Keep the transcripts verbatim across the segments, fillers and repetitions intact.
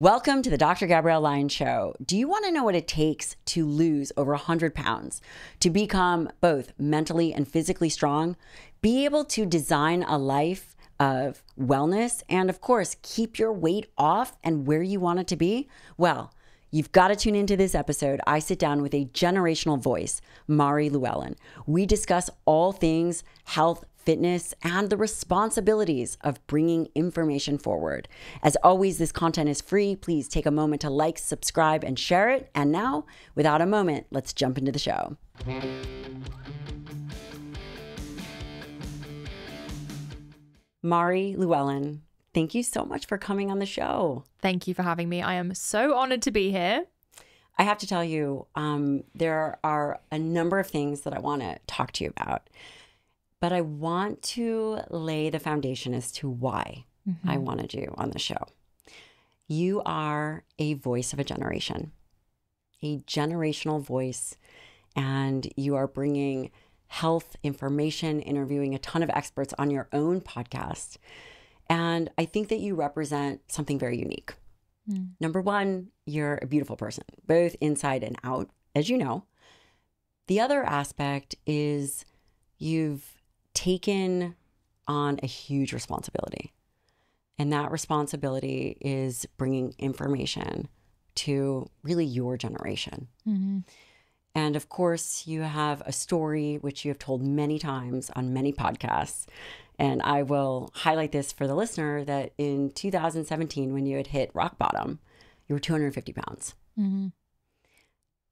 Welcome to the Doctor Gabrielle Lyon Show. Do you want to know what it takes to lose over one hundred pounds, to become both mentally and physically strong, be able to design a life of wellness, and of course, keep your weight off and where you want it to be? Well, you've got to tune into this episode. I sit down with a generational voice, Mari Llewellyn. We discuss all things health, fitness, and the responsibilities of bringing information forward. As always, this content is free. Please take a moment to like, subscribe, and share it. And now, without a moment, let's jump into the show. Mari Llewellyn, thank you so much for coming on the show. Thank you for having me. I am so honored to be here. I have to tell you, um, there are a number of things that I want to talk to you about. But I want to lay the foundation as to why mm-hmm. I wanted you on the show. You are a voice of a generation, a generational voice, and you are bringing health information, interviewing a ton of experts on your own podcast. And I think that you represent something very unique. Mm. Number one, you're a beautiful person, both inside and out, as you know. The other aspect is you've taken on a huge responsibility. And that responsibility is bringing information to really your generation. Mm-hmm. And of course, you have a story which you have told many times on many podcasts. And I will highlight this for the listener that in two thousand seventeen, when you had hit rock bottom, you were two hundred fifty pounds. Mm-hmm.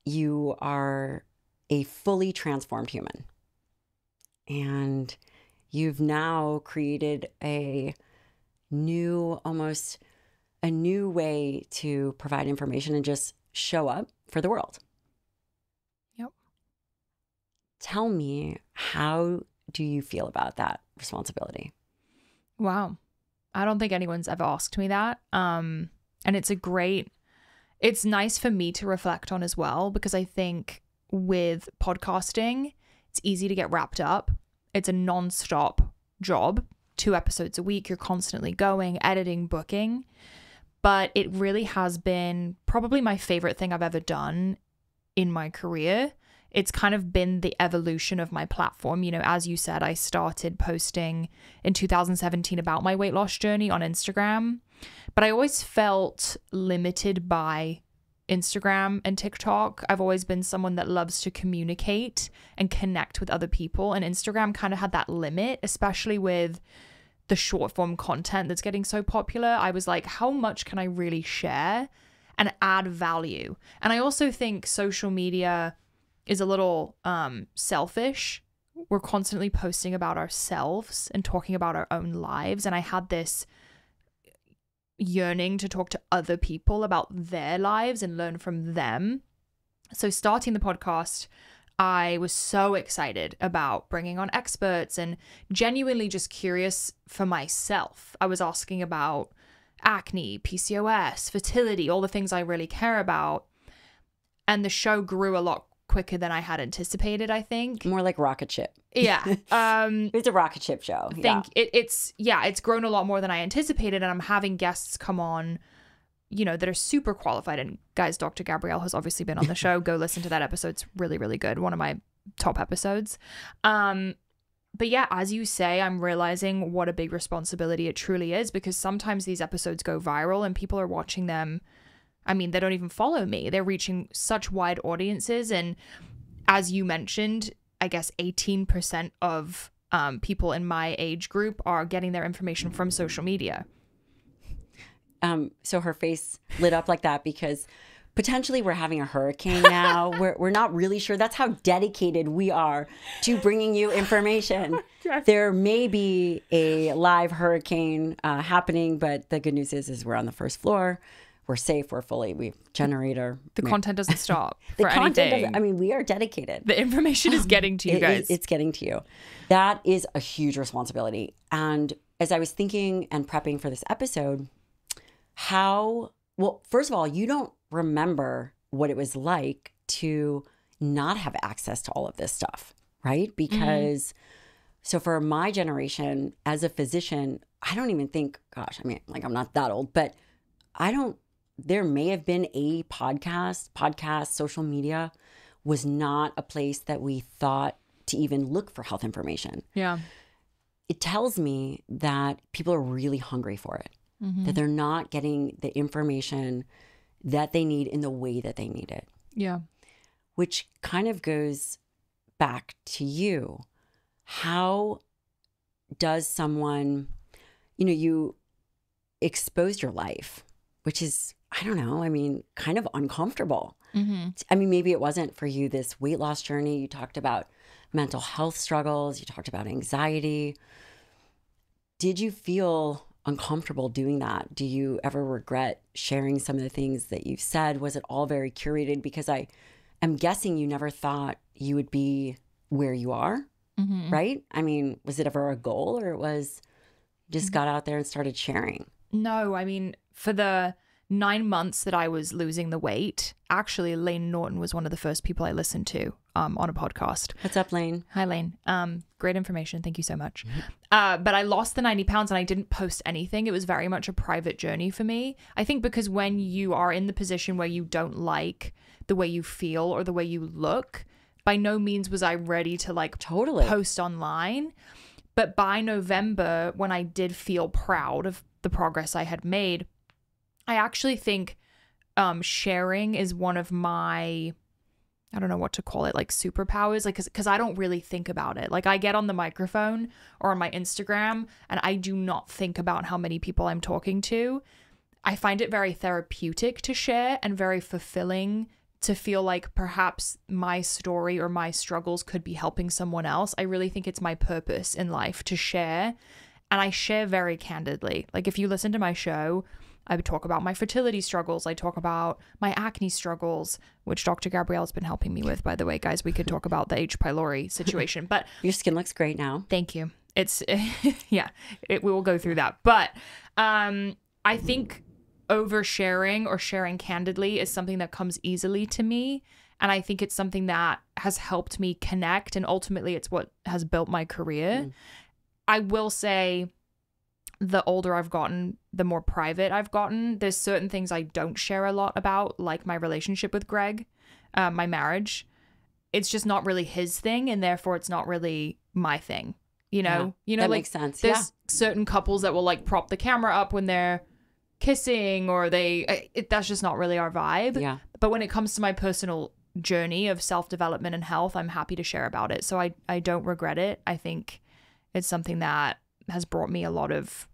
You are a fully transformed human. And you've now created a new, almost a new way to provide information and just show up for the world. Yep. Tell me, how do you feel about that responsibility? Wow. I don't think anyone's ever asked me that. Um, and it's a great, it's nice for me to reflect on as well, because I think with podcasting, it's easy to get wrapped up. It's a non-stop job, two episodes a week. You're constantly going, editing, booking. But it really has been probably my favorite thing I've ever done in my career. It's kind of been the evolution of my platform. You know, as you said, I started posting in two thousand seventeen about my weight loss journey on Instagram. But I always felt limited by Instagram and TikTok. I've always been someone that loves to communicate and connect with other people. And Instagram kind of had that limit, especially with the short form content that's getting so popular. I was like, how much can I really share and add value? And I also think social media is a little um, selfish. We're constantly posting about ourselves and talking about our own lives. And I had this yearning to talk to other people about their lives and learn from them. So starting the podcast, I was so excited about bringing on experts and genuinely just curious for myself. I was asking about acne, P C O S, fertility, all the things I really care about. And the show grew a lot quicker than I had anticipated, I think. More like rocket ship. Yeah. Um, it's a rocket ship show. Think yeah. It, it's, yeah, it's grown a lot more than I anticipated. And I'm having guests come on, you know, that are super qualified. And guys, Doctor Gabrielle has obviously been on the show. Go listen to that episode. It's really, really good. One of my top episodes. Um, but yeah, as you say, I'm realizing what a big responsibility it truly is, because sometimes these episodes go viral and people are watching them. I mean, they don't even follow me. They're reaching such wide audiences. And as you mentioned, I guess eighteen percent of um, people in my age group are getting their information from social media. Um, so her face lit up like that because potentially we're having a hurricane now. we're, we're not really sure. That's how dedicated we are to bringing you information. Yes. There may be a live hurricane uh, happening, but the good news is, is we're on the first floor. We're safe. We're fully. We generate our. The ma- content doesn't stop. the for content anything. Doesn't. I mean, we are dedicated. The information is getting to you guys. It, it, it's getting to you. That is a huge responsibility. And as I was thinking and prepping for this episode, how well? First of all, you don't remember what it was like to not have access to all of this stuff, right? Because mm-hmm. so for my generation, as a physician, I don't even think. Gosh, I mean, like I'm not that old, but I don't. there may have been a podcast, podcast, social media was not a place that we thought to even look for health information. Yeah. It tells me that people are really hungry for it, mm-hmm. that they're not getting the information that they need in the way that they need it. Yeah. Which kind of goes back to you. How does someone, you know, you expose your life, which is, I don't know, I mean, kind of uncomfortable. Mm-hmm. I mean, maybe it wasn't for you this weight loss journey. You talked about mental health struggles. You talked about anxiety. Did you feel uncomfortable doing that? Do you ever regret sharing some of the things that you've said? Was it all very curated? Because I am guessing you never thought you would be where you are, mm-hmm. right? I mean, was it ever a goal, or it was just mm-hmm. got out there and started sharing? No, I mean, for the nine months that I was losing the weight, actually, Lane Norton was one of the first people I listened to um, on a podcast. What's up, Lane? Hi, Lane. Um, great information. Thank you so much. Mm-hmm. Uh, but I lost the ninety pounds and I didn't post anything. It was very much a private journey for me. I think because when you are in the position where you don't like the way you feel or the way you look, by no means was I ready to like totally post online. But by November, when I did feel proud of the progress I had made, I actually think um, sharing is one of my, I don't know what to call it, like superpowers, like because because I don't really think about it. Like I get on the microphone or on my Instagram and I do not think about how many people I'm talking to. I find it very therapeutic to share and very fulfilling to feel like perhaps my story or my struggles could be helping someone else. I really think it's my purpose in life to share, and I share very candidly. Like if you listen to my show, I would talk about my fertility struggles. I talk about my acne struggles, which Doctor Gabrielle has been helping me with, by the way, guys. We could talk about the H. pylori situation, but your skin looks great now. Thank you. It's yeah, it, we will go through that. But um, I think oversharing or sharing candidly is something that comes easily to me. And I think it's something that has helped me connect. And ultimately, it's what has built my career. Mm. I will say, the older I've gotten, the more private I've gotten. There's certain things I don't share a lot about, like my relationship with Greg, uh, my marriage. It's just not really his thing, and therefore it's not really my thing. You know, yeah, you know, that like makes sense. There's yeah. certain couples that will like prop the camera up when they're kissing, or they. It, that's just not really our vibe. Yeah. But when it comes to my personal journey of self-development and health, I'm happy to share about it. So I I don't regret it. I think it's something that has brought me a lot of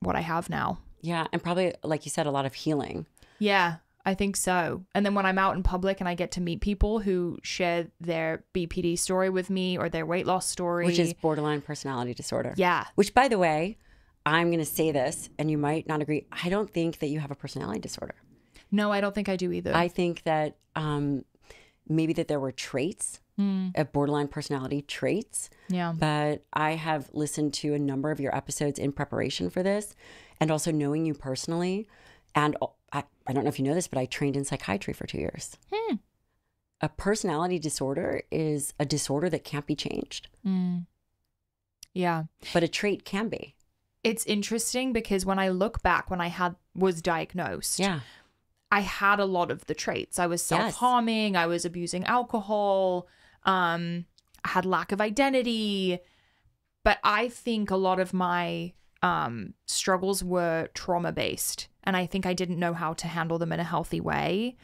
what I have now. Yeah. And probably, like you said, a lot of healing. Yeah, I think so. And then when I'm out in public and I get to meet people who share their B P D story with me or their weight loss story. Which is borderline personality disorder. Yeah. Which, by the way, I'm going to say this and you might not agree. I don't think that you have a personality disorder. No, I don't think I do either. I think that um, maybe that there were traits. Mm. A borderline personality traits. Yeah. But I have listened to a number of your episodes in preparation for this, and also knowing you personally. And I, I don't know if you know this, but I trained in psychiatry for two years. Hmm. A personality disorder is a disorder that can't be changed. Mm. Yeah. But a trait can be. It's interesting because when I look back, when I had was diagnosed. Yeah. I had a lot of the traits. I was self-harming. Yes. I was abusing alcohol. Um, I had lack of identity, but I think a lot of my um, struggles were trauma-based, and I think I didn't know how to handle them in a healthy way.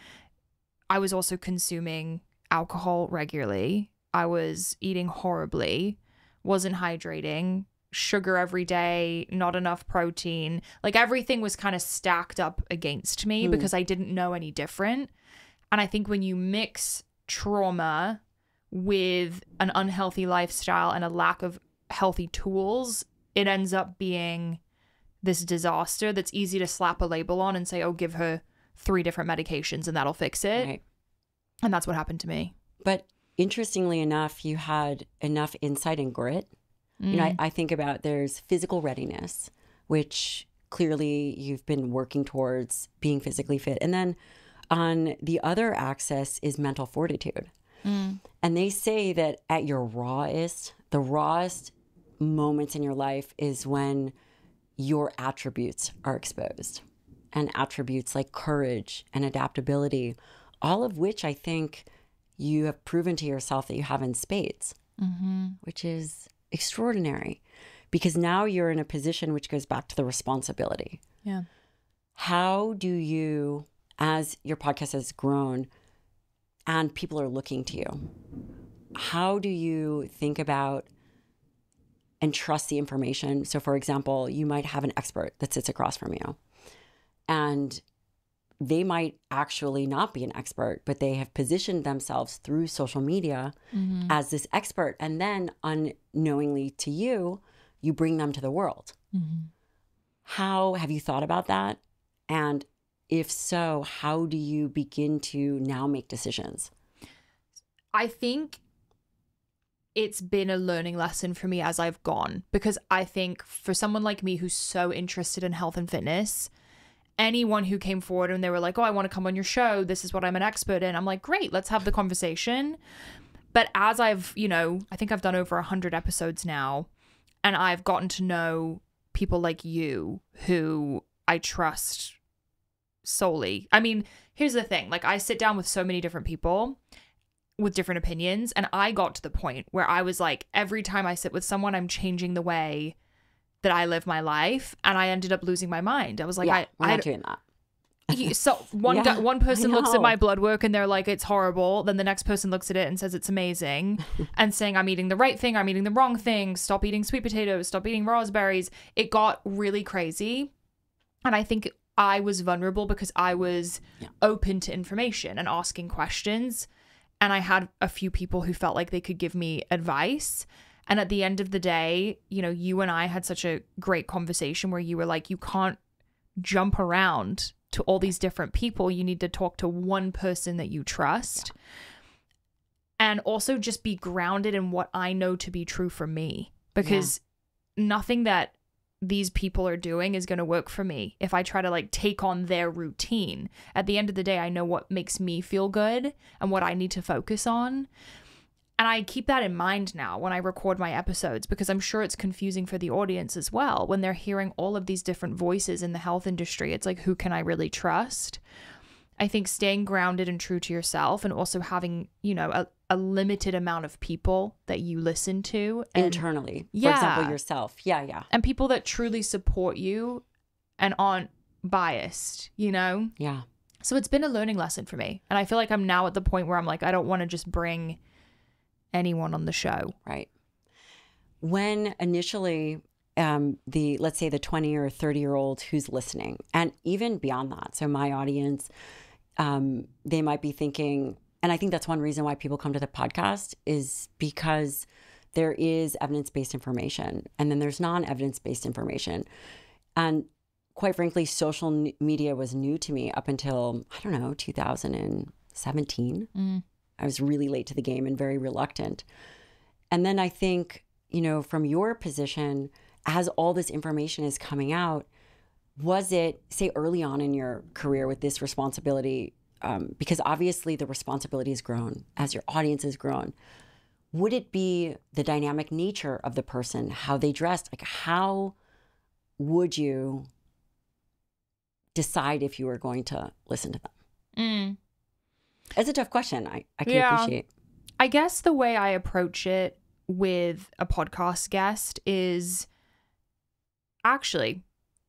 I was also consuming alcohol regularly. I was eating horribly, wasn't hydrating, sugar every day, not enough protein. Like everything was kind of stacked up against me mm. because I didn't know any different. And I think when you mix trauma with an unhealthy lifestyle and a lack of healthy tools, it ends up being this disaster that's easy to slap a label on and say, oh, give her three different medications and that'll fix it. Right. And that's what happened to me. But interestingly enough, you had enough insight and grit. Mm. You know, I, I think about there's physical readiness, which clearly you've been working towards being physically fit. And then on the other axis is mental fortitude. Mm. And they say that at your rawest, the rawest moments in your life is when your attributes are exposed. and attributes like courage and adaptability, all of which I think you have proven to yourself that you have in spades, mm-hmm. which is extraordinary, because now you're in a position which goes back to the responsibility. Yeah. How do you, as your podcast has grown and people are looking to you, how do you think about and trust the information? So for example, you might have an expert that sits across from you, and they might actually not be an expert, but they have positioned themselves through social media mm-hmm. as this expert. And then unknowingly to you, you bring them to the world. Mm-hmm. How have you thought about that? And if so, how do you begin to now make decisions? I think it's been a learning lesson for me as I've gone, because I think for someone like me who's so interested in health and fitness, anyone who came forward and they were like, oh, I want to come on your show, this is what I'm an expert in, I'm like, great, let's have the conversation. But as I've, you know, I think I've done over one hundred episodes now, and I've gotten to know people like you who I trust solely. I mean, here's the thing. Like, I sit down with so many different people with different opinions, and I got to the point where I was like, every time I sit with someone, I'm changing the way that I live my life, and I ended up losing my mind. I was like, yeah, I, we're not I doing that. So one yeah, one person looks at my blood work and they're like, it's horrible. Then the next person looks at it and says it's amazing, and saying I'm eating the right thing, I'm eating the wrong thing, stop eating sweet potatoes, stop eating raspberries. It got really crazy. And I think I was vulnerable because I was yeah. open to information and asking questions. And I had a few people who felt like they could give me advice. And at the end of the day, you know, you and I had such a great conversation where you were like, you can't jump around to all these different people. You need to talk to one person that you trust. Yeah. And also just be grounded in what I know to be true for me, because yeah. nothing that these people are doing is going to work for me if I try to like take on their routine. At the end of the day, I know what makes me feel good and what I need to focus on. And I keep that in mind now when I record my episodes, because I'm sure it's confusing for the audience as well when they're hearing all of these different voices in the health industry. It's like, who can I really trust? I think staying grounded and true to yourself, and also having, you know, a, a limited amount of people that you listen to. And, internally, yeah, for example, yourself. Yeah, yeah. And people that truly support you and aren't biased, you know? Yeah. So it's been a learning lesson for me. And I feel like I'm now at the point where I'm like, I don't want to just bring anyone on the show. Right. When initially um, the, let's say the twenty or thirty year old who's listening, and even beyond that, so my audience, um, they might be thinking, and I think that's one reason why people come to the podcast, is because there is evidence-based information, and then there's non-evidence-based information. And quite frankly, social media was new to me up until, I don't know, two thousand seventeen. Mm. I was really late to the game and very reluctant. And then I think, you know, from your position, as all this information is coming out, was it, say, early on in your career with this responsibility, um, because obviously the responsibility has grown as your audience has grown, would it be the dynamic nature of the person, how they dressed? Like, how would you decide if you were going to listen to them? Mm. It's a tough question. I, I can yeah. appreciate. I guess the way I approach it with a podcast guest is, actually,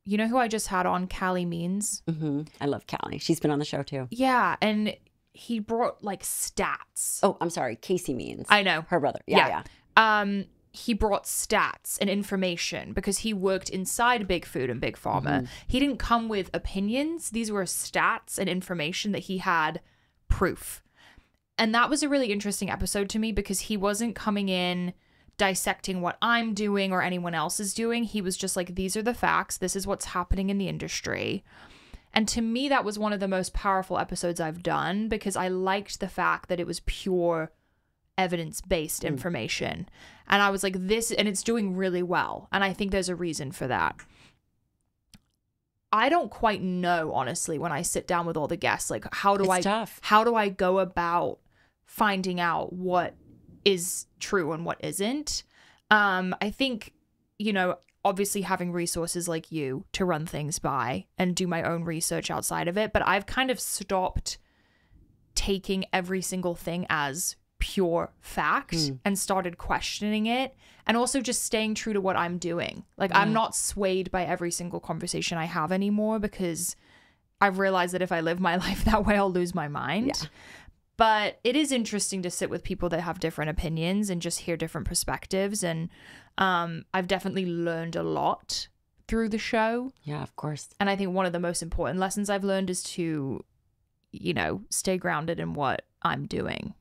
you know who I just had on? Callie Means. Mm-hmm. I love Callie. She's been on the show too. Yeah. And he brought like stats. Oh, I'm sorry. Casey Means. I know. Her brother. Yeah. Yeah. yeah. Um, he brought stats and information because he worked inside big food and big pharma. Mm-hmm. He didn't come with opinions. These were stats and information that he had proof. And that was a really interesting episode to me, because he wasn't coming in dissecting what I'm doing or anyone else is doing. He was just like, these are the facts. This is what's happening in the industry. And to me, that was one of the most powerful episodes I've done, because I liked the fact that it was pure evidence-based mm. information. And I was like, this, and it's doing really well. And I think there's a reason for that. I don't quite know, honestly, when I sit down with all the guests, like, how do it's I tough. how do I go about finding out what is true and what isn't? Um, I think, you know, obviously having resources like you to run things by and do my own research outside of it. But I've kind of stopped taking every single thing as pure fact mm. and started questioning it, and also just staying true to what I'm doing. Like yeah. I'm not swayed by every single conversation I have anymore, because I've realized that if I live my life that way, I'll lose my mind. Yeah. But it is interesting to sit with people that have different opinions and just hear different perspectives. And um, I've definitely learned a lot through the show. Yeah, of course. And I think one of the most important lessons I've learned is to, you know, stay grounded in what I'm doing.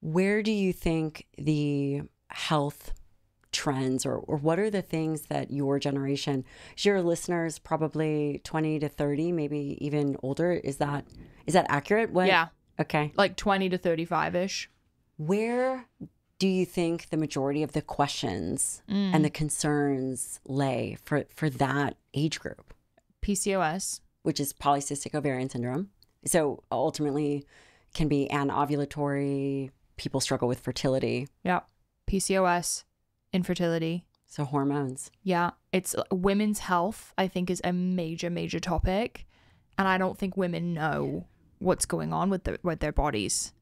Where do you think the health trends, or, or what are the things that your generation, your listeners probably twenty to thirty, maybe even older, is that is that accurate? What? Yeah. Okay. Like twenty to thirty-five-ish. Where do you think the majority of the questions mm. and the concerns lay for, for that age group? P C O S. Which is polycystic ovarian syndrome. So ultimately can be anovulatory, people struggle with fertility. Yeah. P C O S, infertility. So hormones. Yeah. It's women's health, I think, is a major, major topic. And I don't think women know what's going on with, the, with their bodies.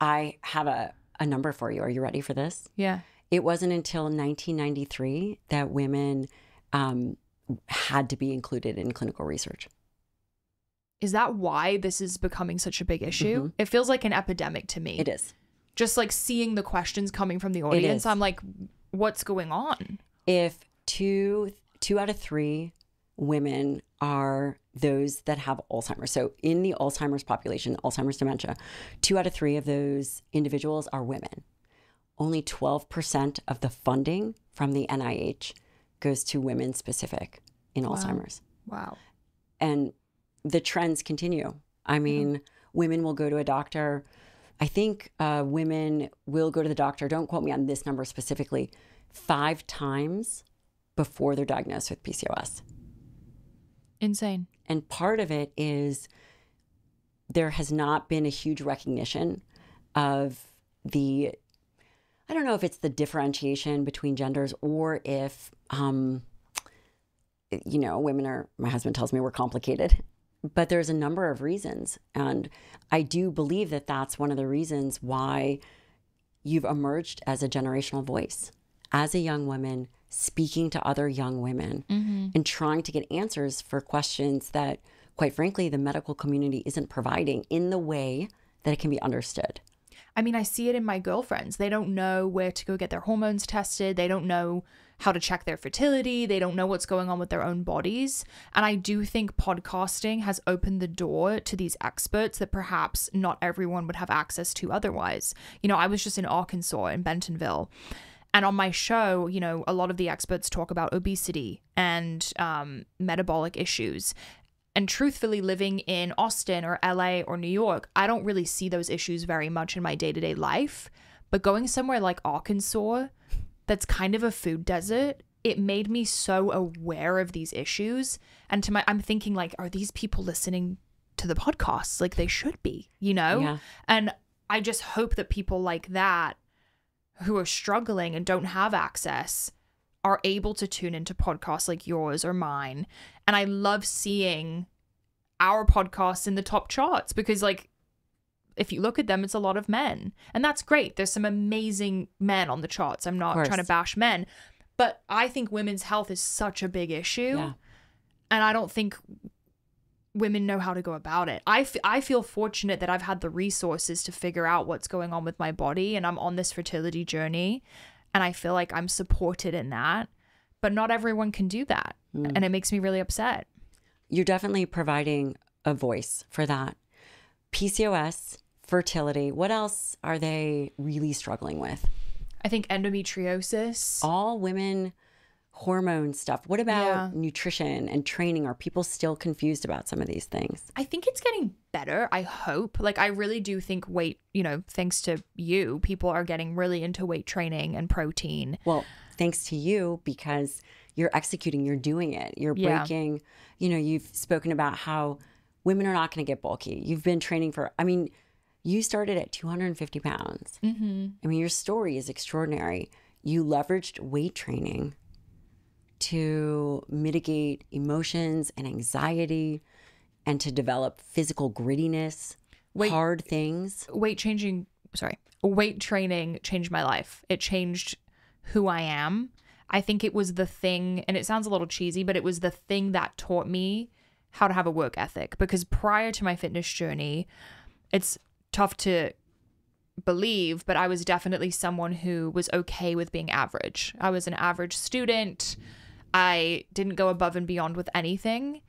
I have a, a number for you. Are you ready for this? Yeah. It wasn't until nineteen ninety-three that women um, had to be included in clinical research. Is that why this is becoming such a big issue? Mm-hmm. It feels like an epidemic to me. It is. Just like seeing the questions coming from the audience, I'm like, what's going on? If two two out of three women are those that have Alzheimer's, so in the Alzheimer's population, Alzheimer's dementia, two out of three of those individuals are women. Only twelve percent of the funding from the N I H goes to women specific in wow. Alzheimer's. Wow. And the trends continue. I mean, mm-hmm. women will go to a doctor. I think uh, women will go to the doctor, don't quote me on this number specifically, five times before they're diagnosed with P C O S. Insane. And part of it is there has not been a huge recognition of the, I don't know if it's the differentiation between genders or if, um, you know, women are, my husband tells me we're complicated. But there's a number of reasons. And I do believe that that's one of the reasons why you've emerged as a generational voice, as a young woman speaking to other young women mm-hmm. and trying to get answers for questions that, quite frankly, the medical community isn't providing in the way that it can be understood. I mean, I see it in my girlfriends. They don't know where to go get their hormones tested. They don't know how to check their fertility. They don't know what's going on with their own bodies. And I do think podcasting has opened the door to these experts that perhaps not everyone would have access to otherwise. You know, I was just in Arkansas, in Bentonville. And on my show, you know, a lot of the experts talk about obesity and um, metabolic issues. And truthfully, living in Austin or L A or New York, I don't really see those issues very much in my day-to-day life. But going somewhere like Arkansas, that's kind of a food desert, it made me so aware of these issues. And to my, I'm thinking like, are these people listening to the podcasts? Like they should be, you know? Yeah. And I just hope that people like that who are struggling and don't have access are able to tune into podcasts like yours or mine. And I love seeing our podcasts in the top charts because, like, if you look at them, it's a lot of men. And that's great. There's some amazing men on the charts. I'm not trying to bash men. But I think women's health is such a big issue. Yeah. And I don't think women know how to go about it. I, f I feel fortunate that I've had the resources to figure out what's going on with my body. And I'm on this fertility journey. And I feel like I'm supported in that, but not everyone can do that. Mm. And it makes me really upset. You're definitely providing a voice for that. P C O S, fertility, what else are they really struggling with? I think endometriosis. All women, hormone stuff. What about yeah. nutrition and training? Are people still confused about some of these things? I think it's getting better, I hope. Like, I really do think weight, you know, thanks to you, people are getting really into weight training and protein. Well, thanks to you, because you're executing, you're doing it, you're breaking, yeah. you know, you've spoken about how women are not going to get bulky. You've been training for, I mean, you started at two hundred fifty pounds. Mm-hmm. I mean, your story is extraordinary. You leveraged weight training to mitigate emotions and anxiety, and to develop physical grittiness, weight, hard things. Weight changing, sorry, weight training changed my life. It changed who I am. I think it was the thing, and it sounds a little cheesy, but it was the thing that taught me how to have a work ethic. Because prior to my fitness journey, it's tough to believe, but I was definitely someone who was okay with being average. I was an average student. I didn't go above and beyond with anything.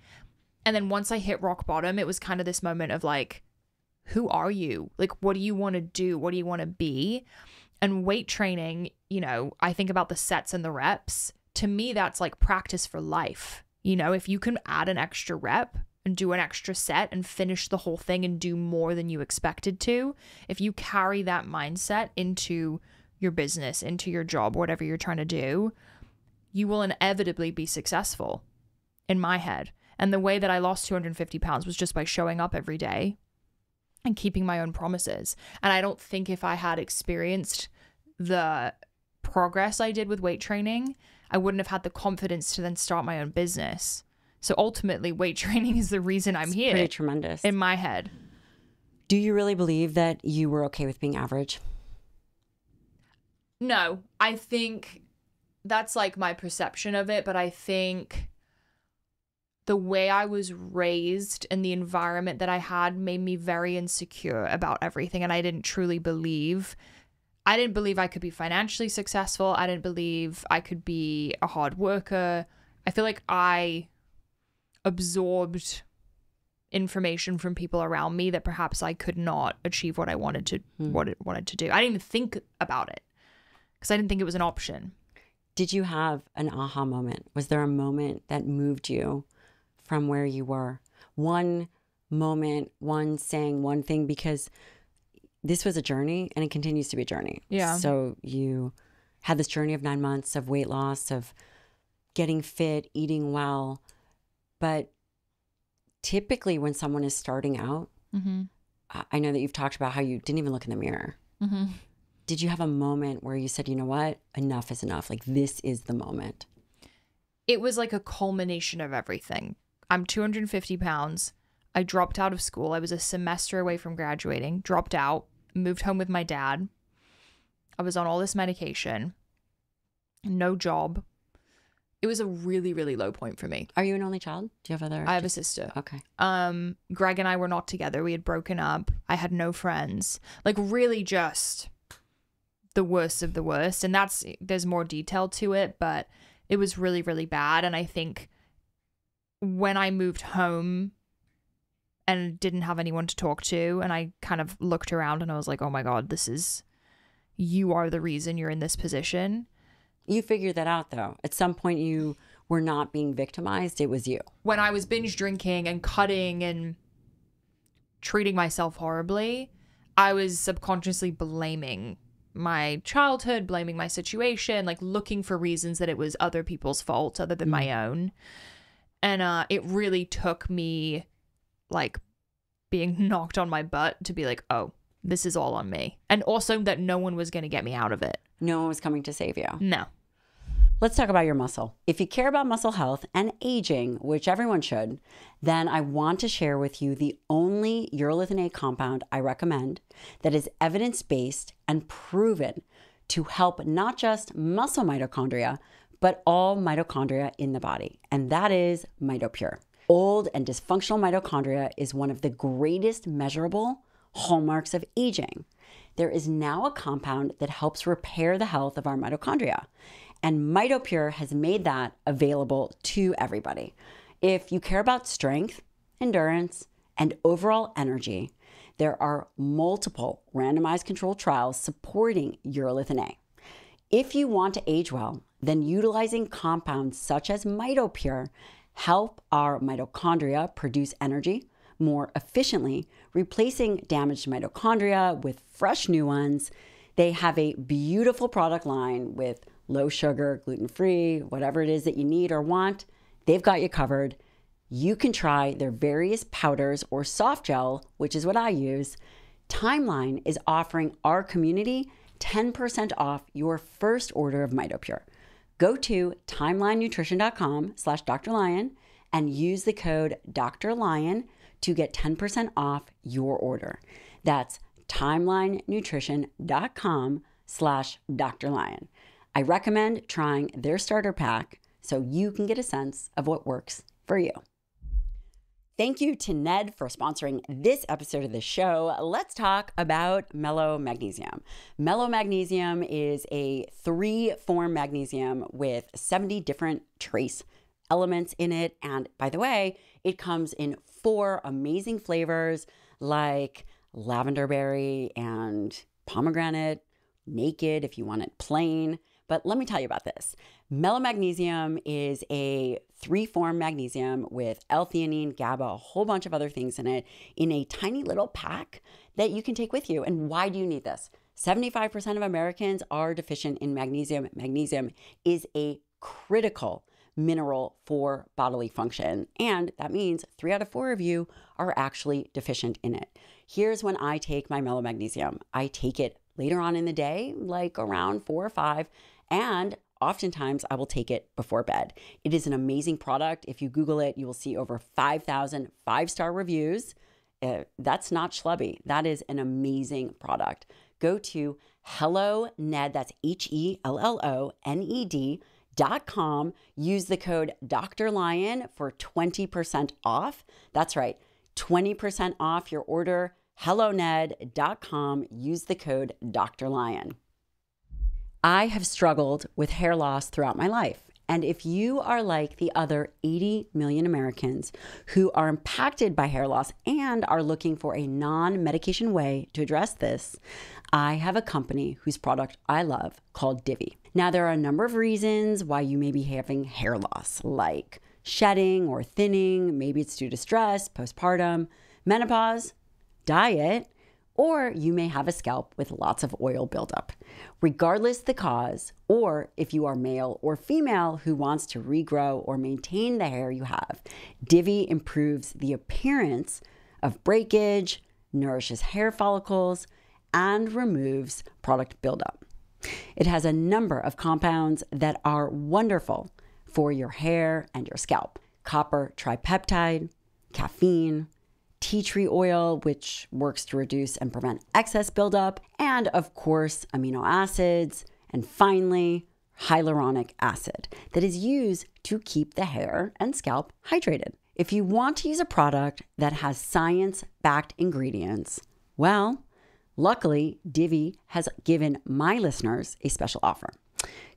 And then once I hit rock bottom, it was kind of this moment of like, who are you? Like, what do you want to do? What do you want to be? And weight training, you know, I think about the sets and the reps. To me, that's like practice for life. You know, if you can add an extra rep and do an extra set and finish the whole thing and do more than you expected to, if you carry that mindset into your business, into your job, whatever you're trying to do, you will inevitably be successful, in my head. And the way that I lost two hundred fifty pounds was just by showing up every day and keeping my own promises. And I don't think if I had experienced the progress I did with weight training, I wouldn't have had the confidence to then start my own business. So ultimately, weight training is the reason I'm here. It's pretty tremendous. In my head. Do you really believe that you were okay with being average? No, I think that's like my perception of it. But I think the way I was raised and the environment that I had made me very insecure about everything. And I didn't truly believe. I didn't believe I could be financially successful. I didn't believe I could be a hard worker. I feel like I absorbed information from people around me that perhaps I could not achieve what I wanted to, hmm. what it wanted to do. I didn't even think about it because I didn't think it was an option. Did you have an aha moment? Was there a moment that moved you from where you were? One moment, one saying, one thing, because this was a journey and it continues to be a journey. Yeah. So you had this journey of nine months of weight loss, of getting fit, eating well. But typically when someone is starting out, mm-hmm. I know that you've talked about how you didn't even look in the mirror. Mm-hmm. Did you have a moment where you said, you know what, enough is enough. Like, this is the moment. It was like a culmination of everything. I'm two hundred fifty pounds. I dropped out of school. I was a semester away from graduating, dropped out, moved home with my dad. I was on all this medication, no job. It was a really, really low point for me. Are you an only child? Do you have other? I have a sister. Okay. Um, Greg and I were not together. We had broken up. I had no friends. Like, really just the worst of the worst. And that's, there's more detail to it, but it was really, really bad. And I think when I moved home and didn't have anyone to talk to, and I kind of looked around and I was like, oh my God, this is, you are the reason you're in this position. You figured that out though. At some point you were not being victimized. It was you. When I was binge drinking and cutting and treating myself horribly, I was subconsciously blaming my childhood, blaming my situation, like looking for reasons that it was other people's fault other than mm. my own. And uh, it really took me like being knocked on my butt to be like, oh, this is all on me. And also that no one was going to get me out of it. No one was coming to save you. No. Let's talk about your muscle. If you care about muscle health and aging, which everyone should, then I want to share with you the only urolithin A compound I recommend that is evidence-based and proven to help not just muscle mitochondria, but all mitochondria in the body, and that is MitoPure. Old and dysfunctional mitochondria is one of the greatest measurable hallmarks of aging. There is now a compound that helps repair the health of our mitochondria, and MitoPure has made that available to everybody. If you care about strength, endurance, and overall energy, there are multiple randomized controlled trials supporting urolithin A. If you want to age well, then utilizing compounds such as MitoPure help our mitochondria produce energy more efficiently, replacing damaged mitochondria with fresh new ones. They have a beautiful product line with low sugar, gluten-free, whatever it is that you need or want. They've got you covered. You can try their various powders or soft gel, which is what I use. Timeline is offering our community ten percent off your first order of MitoPure. Go to timeline nutrition dot com slash Doctor Lyon and use the code Doctor Lyon to get ten percent off your order. That's timeline nutrition dot com slash Doctor Lyon. I recommend trying their starter pack so you can get a sense of what works for you. Thank you to Ned for sponsoring this episode of the show. Let's talk about Mellow Magnesium. Mellow Magnesium is a three-form magnesium with seventy different trace elements in it. And by the way, it comes in four amazing flavors like lavender berry and pomegranate, naked if you want it plain. But let me tell you about this. Mellow Magnesium is a three-form magnesium with L-theanine, GABA, a whole bunch of other things in it, in a tiny little pack that you can take with you. And why do you need this? seventy-five percent of Americans are deficient in magnesium. Magnesium is a critical mineral for bodily function. And that means three out of four of you are actually deficient in it. Here's when I take my Mellow Magnesium. I take it later on in the day, like around four or five, and oftentimes I will take it before bed. It is an amazing product. If you Google it, you will see over five thousand five-star reviews. Uh, that's not schlubby. That is an amazing product. Go to Hello Ned, that's H E L L O N E D dot com. Use the code Doctor Lyon for twenty percent off. That's right, twenty percent off your order. hello ned dot com. Use the code Doctor Lyon. I have struggled with hair loss throughout my life. And if you are like the other eighty million Americans who are impacted by hair loss and are looking for a non-medication way to address this, I have a company whose product I love called Divi. Now, there are a number of reasons why you may be having hair loss, like shedding or thinning. Maybe it's due to stress, postpartum, menopause, diet, or you may have a scalp with lots of oil buildup. Regardless the cause, or if you are male or female who wants to regrow or maintain the hair you have, Divi improves the appearance of breakage, nourishes hair follicles, and removes product buildup. It has a number of compounds that are wonderful for your hair and your scalp. Copper tripeptide, caffeine, tea tree oil, which works to reduce and prevent excess buildup, and of course, amino acids, and finally, hyaluronic acid that is used to keep the hair and scalp hydrated. If you want to use a product that has science-backed ingredients, well, luckily, Divi has given my listeners a special offer.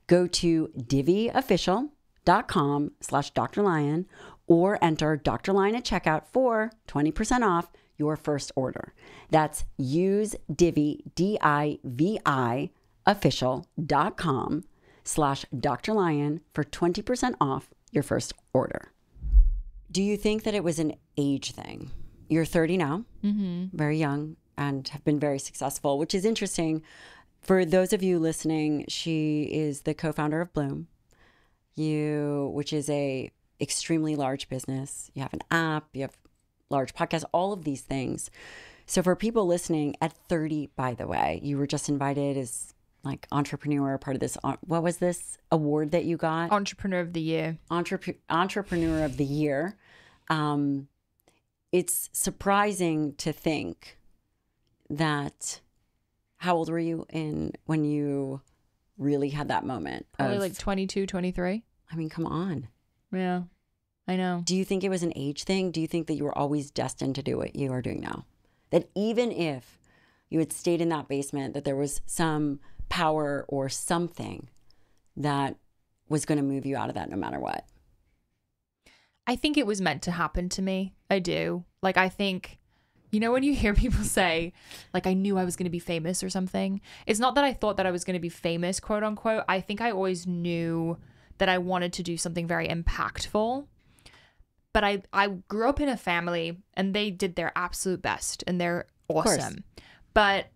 Go to divi official dot com slash Doctor Lyon or enter Doctor Lyon at checkout for twenty percent off your first order. That's use Divi, D I V I, official dot com slash Doctor Lyon for twenty percent off your first order. Do you think that it was an age thing? You're thirty now, mm-hmm. very young, and have been very successful, which is interesting. For those of you listening, she is the co-founder of Bloom, you, which is a extremely large business. You have an app, you have large podcasts, all of these things. So for people listening at thirty, by the way, you were just invited as like entrepreneur, part of this, what was this award that you got? Entrepreneur of the Year. Entrep- entrepreneur of the Year. Um, it's surprising to think that, how old were you in when you really had that moment? Probably of, like twenty-two, twenty-three. I mean, come on. Yeah, I know. Do you think it was an age thing? Do you think that you were always destined to do what you are doing now? That even if you had stayed in that basement, that there was some power or something that was going to move you out of that no matter what? I think it was meant to happen to me. I do. Like, I think, you know, when you hear people say, like, I knew I was going to be famous or something, it's not that I thought that I was going to be famous, quote unquote. I think I always knew that I wanted to do something very impactful. But I, I grew up in a family and they did their absolute best and they're awesome. But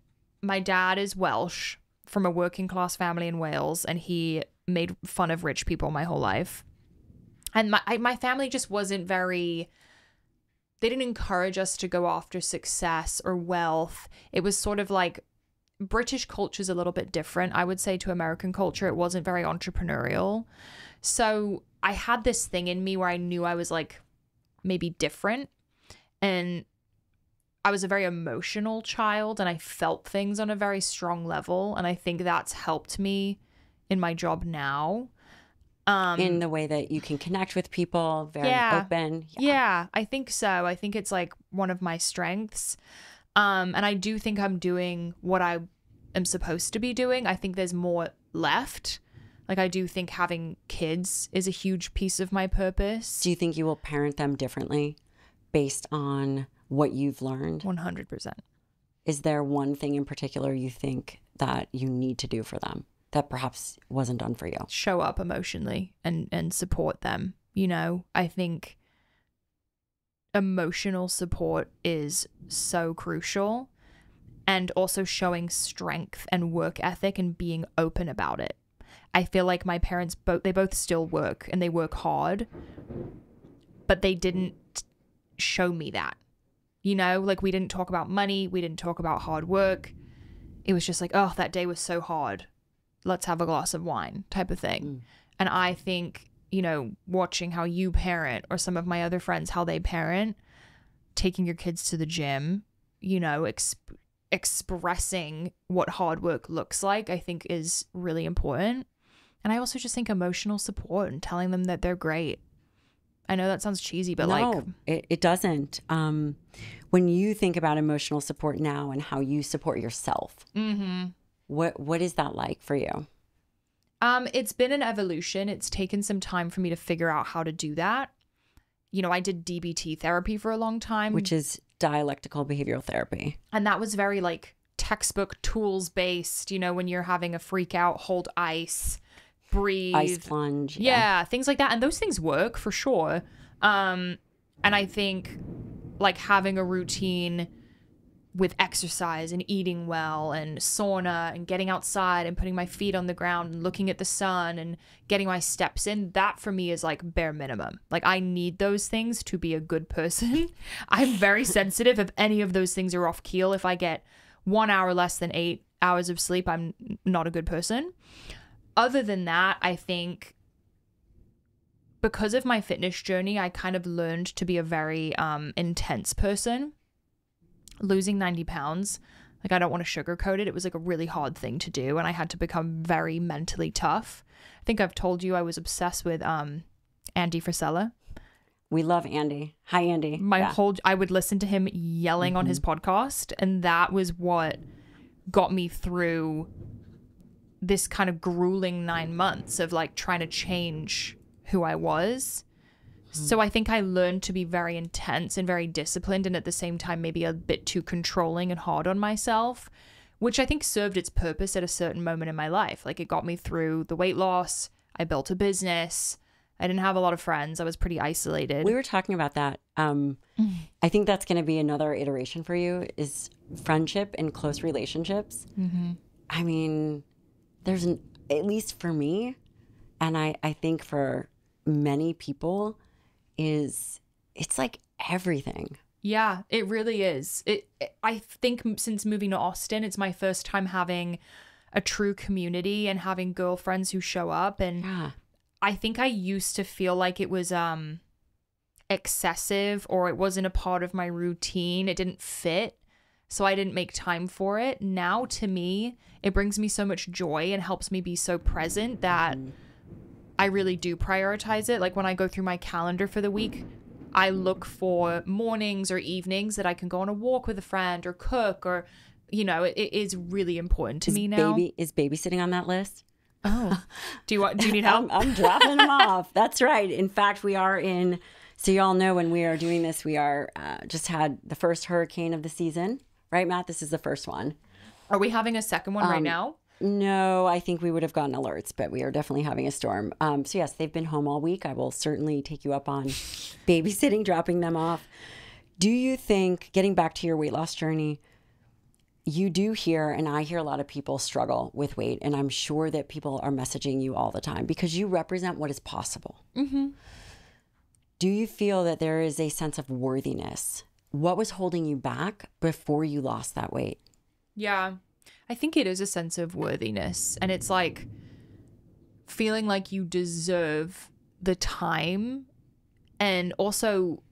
my dad is Welsh from a working class family in Wales and he made fun of rich people my whole life. And my, I, my family just wasn't very, they didn't encourage us to go after success or wealth. It was sort of like, British culture is a little bit different, I would say, to American culture. It wasn't very entrepreneurial. So I had this thing in me where I knew I was like maybe different, and I was a very emotional child and I felt things on a very strong level. And I think that's helped me in my job now. Um, in the way that you can connect with people, very yeah, open. Yeah. yeah, I think so. I think it's like one of my strengths. Um, and I do think I'm doing what I am supposed to be doing. I think there's more left. Like, I do think having kids is a huge piece of my purpose. Do you think you will parent them differently based on what you've learned? one hundred percent. Is there one thing in particular you think that you need to do for them that perhaps wasn't done for you? Show up emotionally and, and support them. You know, I think emotional support is so crucial, and also showing strength and work ethic and being open about it. I feel like my parents, both they both still work and they work hard, but they didn't show me that. You know, like, we didn't talk about money. We didn't talk about hard work. It was just like, oh, that day was so hard. Let's have a glass of wine type of thing. Mm. And I think, you know, watching how you parent, or some of my other friends, how they parent, taking your kids to the gym, you know, exp expressing what hard work looks like, I think is really important. And I also just think emotional support and telling them that they're great. I know that sounds cheesy, but no, like... No, it, it doesn't. Um, when you think about emotional support now and how you support yourself, mm-hmm. what what is that like for you? Um, it's been an evolution. It's taken some time for me to figure out how to do that. You know, I did D B T therapy for a long time. Which is dialectical behavioral therapy. And that was very like textbook tools based, you know, when you're having a freak out, hold ice... breathe, ice plunge, yeah. yeah things like that, and those things work for sure. Um and I think like having a routine with exercise and eating well and sauna and getting outside and putting my feet on the ground and looking at the sun and getting my steps in, that for me is like bare minimum. Like, I need those things to be a good person. I'm very sensitive. If any of those things are off keel, if I get one hour less than eight hours of sleep, I'm not a good person. Other than that, I think because of my fitness journey, I kind of learned to be a very um, intense person. Losing ninety pounds, like, I don't want to sugarcoat it. It was like a really hard thing to do, and I had to become very mentally tough. I think I've told you I was obsessed with um, Andy Frisella. We love Andy. Hi, Andy. My yeah. whole I would listen to him yelling mm-hmm. on his podcast, and that was what got me through this kind of grueling nine months of like trying to change who I was. Mm-hmm. So I think I learned to be very intense and very disciplined, and at the same time maybe a bit too controlling and hard on myself, which I think served its purpose at a certain moment in my life. Like, it got me through the weight loss. I built a business. I didn't have a lot of friends. I was pretty isolated. We were talking about that. Um, mm-hmm. I think that's going to be another iteration for you, is friendship and close relationships. Mm-hmm. I mean... There's an, at least for me, and I, I think for many people, is it's like everything. Yeah, it really is. It, it I think since moving to Austin, it's my first time having a true community and having girlfriends who show up. And yeah. I think I used to feel like it was um, excessive, or it wasn't a part of my routine. It didn't fit. So I didn't make time for it. Now, to me, it brings me so much joy and helps me be so present that I really do prioritize it. Like, when I go through my calendar for the week, I look for mornings or evenings that I can go on a walk with a friend or cook, or, you know, it, it is really important to is me now. Baby, is babysitting on that list? Oh, do you want, do you need help? I'm, I'm dropping them off. That's right. In fact, we are in, so you all know when we are doing this, we are uh, just had the first hurricane of the season. Right, Matt? This is the first one. Are we having a second one um, right now? No, I think we would have gotten alerts, but we are definitely having a storm. Um, so yes, they've been home all week. I will certainly take you up on babysitting, dropping them off. Do you think, getting back to your weight loss journey, you do hear, and I hear a lot of people struggle with weight, and I'm sure that people are messaging you all the time because you represent what is possible. Mm-hmm. Do you feel that there is a sense of worthiness? What was holding you back before you lost that weight? Yeah, I think it is a sense of worthiness, and it's like feeling like you deserve the time, and also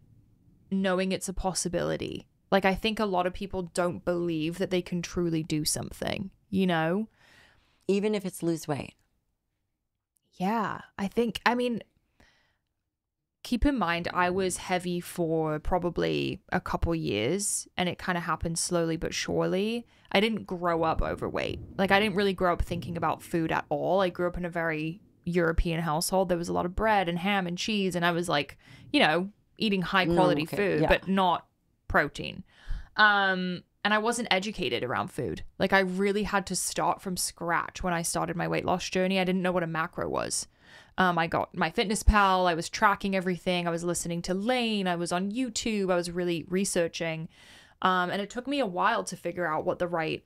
knowing it's a possibility. Like, I think a lot of people don't believe that they can truly do something, you know? Even if it's lose weight. Yeah, I think, I mean, keep in mind, I was heavy for probably a couple years, and it kind of happened slowly but surely. I didn't grow up overweight. Like, I didn't really grow up thinking about food at all. I grew up in a very European household. There was a lot of bread and ham and cheese, and I was like, you know, eating high quality mm, okay. food, yeah. but not protein. Um, and I wasn't educated around food. Like, I really had to start from scratch when I started my weight loss journey. I didn't know what a macro was. Um, I got my MyFitnessPal, I was tracking everything, I was listening to Lane, I was on YouTube, I was really researching. Um, and it took me a while to figure out what the right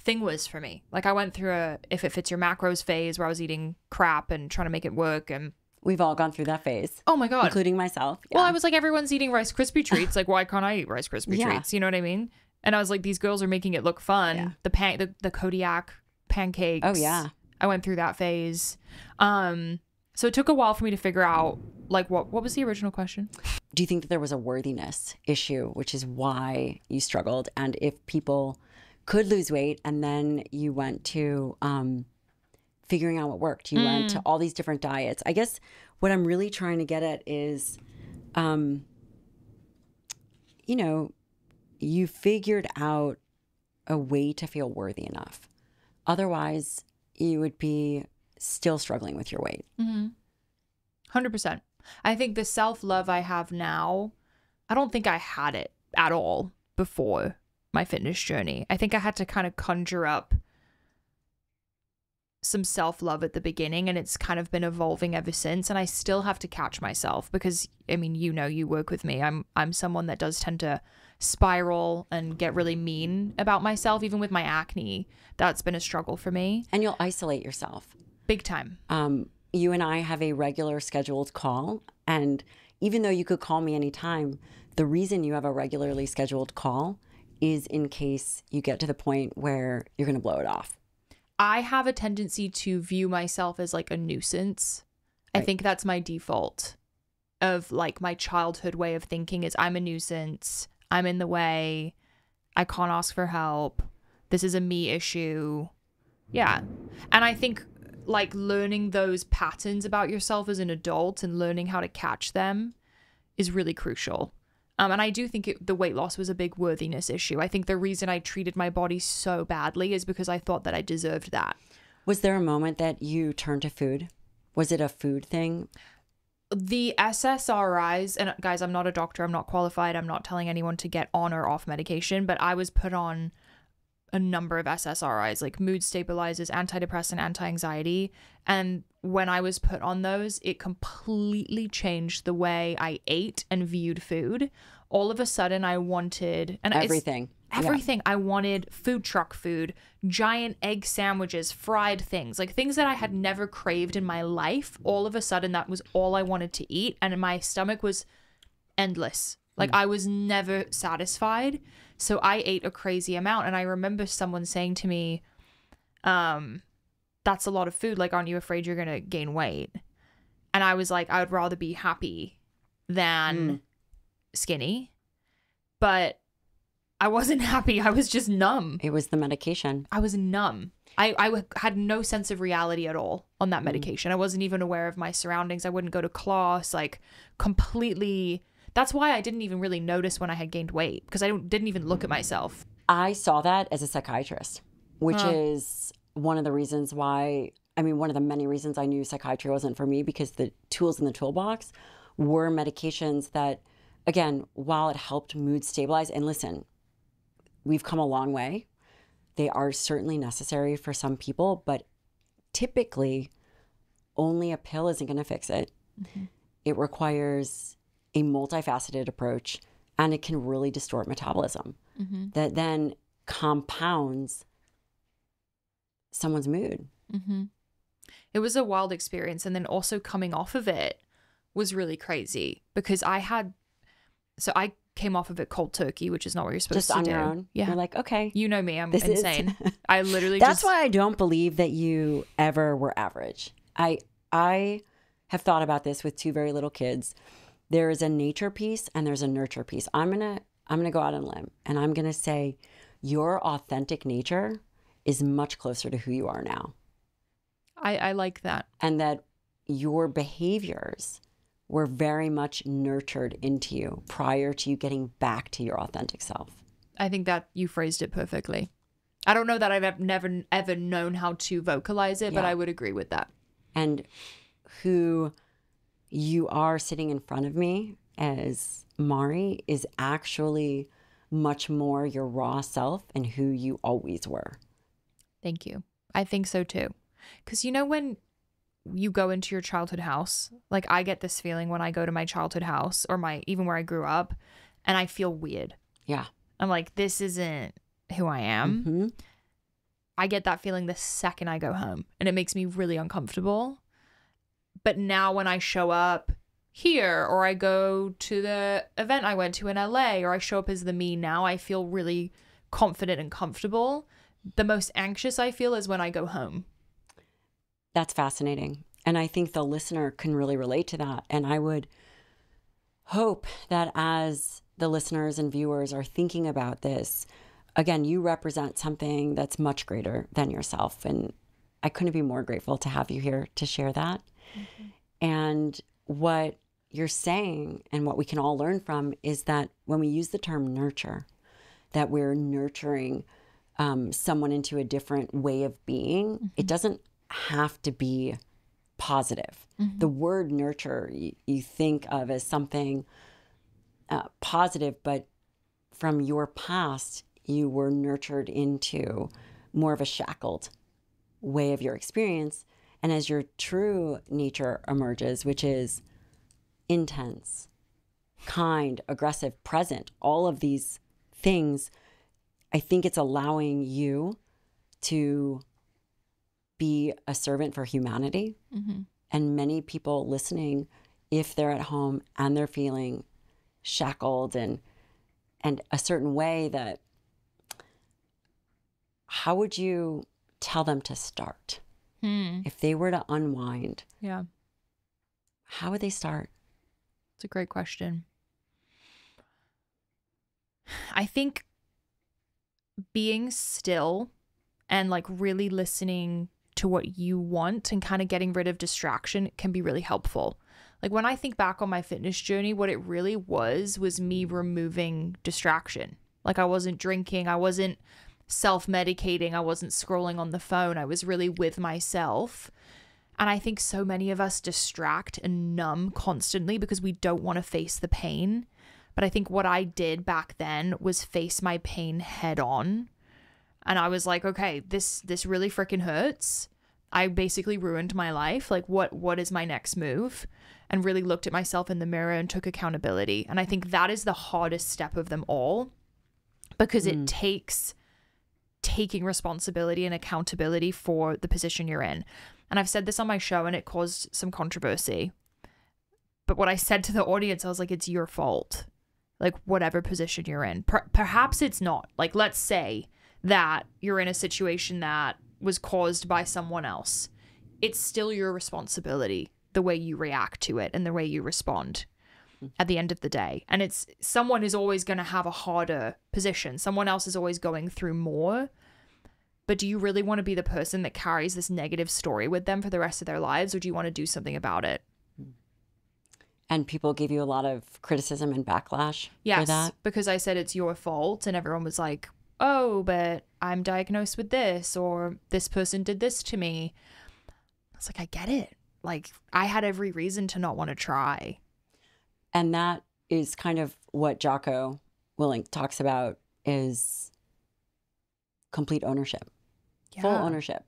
thing was for me. Like, I went through a if it fits your macros phase where I was eating crap and trying to make it work. And we've all gone through that phase. Oh my God. Including myself. Yeah. Well, I was like, everyone's eating Rice Krispie treats. Like, why can't I eat Rice Krispie yeah. treats? You know what I mean? And I was like, these girls are making it look fun. Yeah. The, pan the, the Kodiak pancakes. Oh yeah. I went through that phase. Um, so it took a while for me to figure out, like, what, what was the original question? Do you think that there was a worthiness issue, which is why you struggled? And if people could lose weight, and then you went to um, figuring out what worked. You mm. went to all these different diets. I guess what I'm really trying to get at is, um, you know, you figured out a way to feel worthy enough. Otherwise, you would be still struggling with your weight. Mm-hmm. one hundred percent. I think the self-love I have now, I don't think I had it at all before my fitness journey. I think I had to kind of conjure up some self-love at the beginning, and it's kind of been evolving ever since. And I still have to catch myself because, I mean, you know, you work with me. I'm, I'm someone that does tend to spiral and get really mean about myself, even with my acne. That's been a struggle for me. And you'll isolate yourself. Big time. Um, you and I have a regular scheduled call. And even though you could call me anytime, the reason you have a regularly scheduled call is in case you get to the point where you're going to blow it off. I have a tendency to view myself as like a nuisance. Right. I think that's my default of like my childhood way of thinking is I'm a nuisance. I'm in the way. I can't ask for help. This is a me issue. Yeah. And I think like learning those patterns about yourself as an adult and learning how to catch them is really crucial. Um, and I do think it, the weight loss was a big worthiness issue. I think the reason I treated my body so badly is because I thought that I deserved that. Was there a moment that you turned to food? Was it a food thing? The S S R Is, and guys, I'm not a doctor. I'm not qualified. I'm not telling anyone to get on or off medication, but I was put on a number of S S R Is, like mood stabilizers, antidepressant, anti-anxiety. And when I was put on those, it completely changed the way I ate and viewed food. All of a sudden I wanted and everything, everything. Yeah. I wanted food truck food, giant egg sandwiches, fried things, like things that I had never craved in my life. All of a sudden that was all I wanted to eat. And my stomach was endless. Like I was never satisfied. So I ate a crazy amount. And I remember someone saying to me, um, that's a lot of food. Like, aren't you afraid you're going to gain weight? And I was like, I would rather be happy than mm. skinny. But I wasn't happy. I was just numb. It was the medication. I was numb. I, I had no sense of reality at all on that medication. Mm. I wasn't even aware of my surroundings. I wouldn't go to class, like completely. That's why I didn't even really notice when I had gained weight because I didn't even look at myself. I saw that as a psychiatrist, which huh. is one of the reasons why, I mean, one of the many reasons I knew psychiatry wasn't for me because the tools in the toolbox were medications that, again, while it helped mood stabilize, and listen, we've come a long way. They are certainly necessary for some people, but typically only a pill isn't going to fix it. Mm-hmm. It requires a multifaceted approach, and it can really distort metabolism mm-hmm. that then compounds someone's mood. Mm-hmm. It was a wild experience. And then also coming off of it was really crazy because I had, so I came off of it cold turkey, which is not what you're supposed just to do. Just on your own. Yeah. You're like, okay. You know me. I'm this insane. Is... I literally That's just... why I don't believe that you ever were average. I I have thought about this with two very little kids. There is a nature piece and there's a nurture piece. I'm gonna I'm gonna go out on a limb and I'm gonna say your authentic nature is much closer to who you are now. I, I like that. And that your behaviors were very much nurtured into you prior to you getting back to your authentic self. I think that you phrased it perfectly. I don't know that I've never ever known how to vocalize it, yeah. but I would agree with that. And who you are sitting in front of me as Mari is actually much more your raw self and who you always were. Thank you. I think so too. Because you know when you go into your childhood house, like I get this feeling when I go to my childhood house or my even where I grew up, and I feel weird. Yeah. I'm like, this isn't who I am. Mm-hmm. I get that feeling the second I go home, and it makes me really uncomfortable. But now when I show up here or I go to the event I went to in L A or I show up as the me now, I feel really confident and comfortable. The most anxious I feel is when I go home. That's fascinating. And I think the listener can really relate to that. And I would hope that as the listeners and viewers are thinking about this, again, you represent something that's much greater than yourself. And I couldn't be more grateful to have you here to share that. Mm-hmm. And what you're saying and what we can all learn from is that when we use the term nurture, that we're nurturing um, someone into a different way of being, mm-hmm. it doesn't have to be positive. Mm-hmm. The word nurture you, you think of as something uh, positive, but from your past, you were nurtured into more of a shackled way of your experience. And as your true nature emerges, which is intense, kind, aggressive, present, all of these things, I think it's allowing you to be a servant for humanity. Mm-hmm. And many people listening, if they're at home and they're feeling shackled and and a certain way, that how would you tell them to start? Hmm. If they were to unwind, yeah, how would they start? It's a great question. I think being still and like really listening to what you want and kind of getting rid of distraction can be really helpful. Like when I think back on my fitness journey, what it really was was me removing distraction. Like I wasn't drinking, I wasn't self-medicating, I wasn't scrolling on the phone, I was really with myself. And I think so many of us distract and numb constantly because we don't want to face the pain. But I think what I did back then was face my pain head on. And I was like, okay, this this really freaking hurts. I basically ruined my life. Like, what what is my next move? And really looked at myself in the mirror and took accountability. And I think that is the hardest step of them all, because mm. it takes taking responsibility and accountability for the position you're in. And I've said this on my show and it caused some controversy. But what I said to the audience, I was like, it's your fault. Like, whatever position you're in. Per- perhaps it's not. Like, let's say that you're in a situation that was caused by someone else. It's still your responsibility, the way you react to it and the way you respond at the end of the day. And it's someone is always going to have a harder position. Someone else is always going through more. But do you really want to be the person that carries this negative story with them for the rest of their lives? Or do you want to do something about it? And people give you a lot of criticism and backlash yes, for that? Because I said it's your fault. And everyone was like, oh, but I'm diagnosed with this, or this person did this to me. I was like, I get it. Like, I had every reason to not want to try. And that is kind of what Jocko Willink talks about, is complete ownership, yeah. full ownership.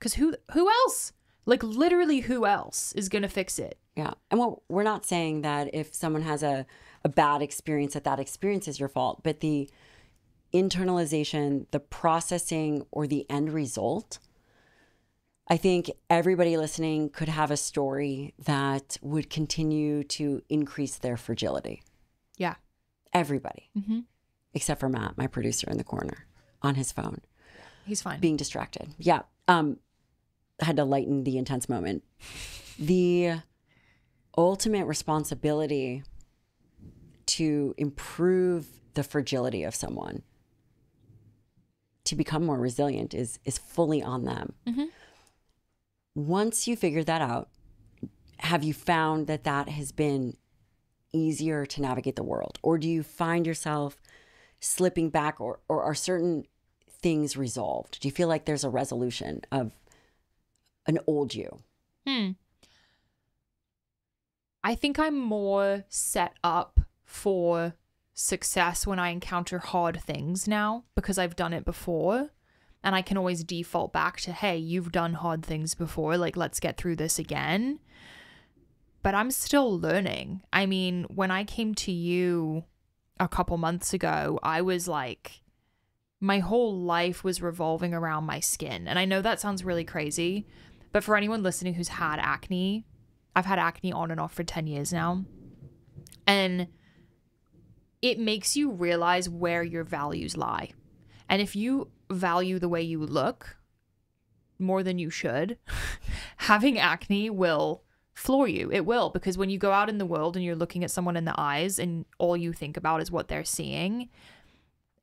Because who who else? Like, literally, who else is going to fix it? Yeah. And what, we're not saying that if someone has a, a bad experience, that that experience is your fault. But the internalization, the processing, or the end result, I think everybody listening could have a story that would continue to increase their fragility. Yeah. Everybody. Mm-hmm. Except for Matt, my producer in the corner, on his phone. He's fine. Being distracted. Yeah. Um, had to lighten the intense moment. The ultimate responsibility to improve the fragility of someone, to become more resilient, is is fully on them. Mm-hmm. Once you figure that out, have you found that that has been easier to navigate the world? Or do you find yourself slipping back, or, or are certain things resolved? Do you feel like there's a resolution of an old you? Hmm. I think I'm more set up for success when I encounter hard things now, because I've done it before and I can always default back to, hey, you've done hard things before, like, let's get through this again. But I'm still learning. I mean, when I came to you a couple months ago, I was like, my whole life was revolving around my skin. And I know that sounds really crazy, but for anyone listening who's had acne, I've had acne on and off for ten years now. And it makes you realize where your values lie. And if you value the way you look more than you should, having acne will floor you. It will, because when you go out in the world and you're looking at someone in the eyes and all you think about is what they're seeing,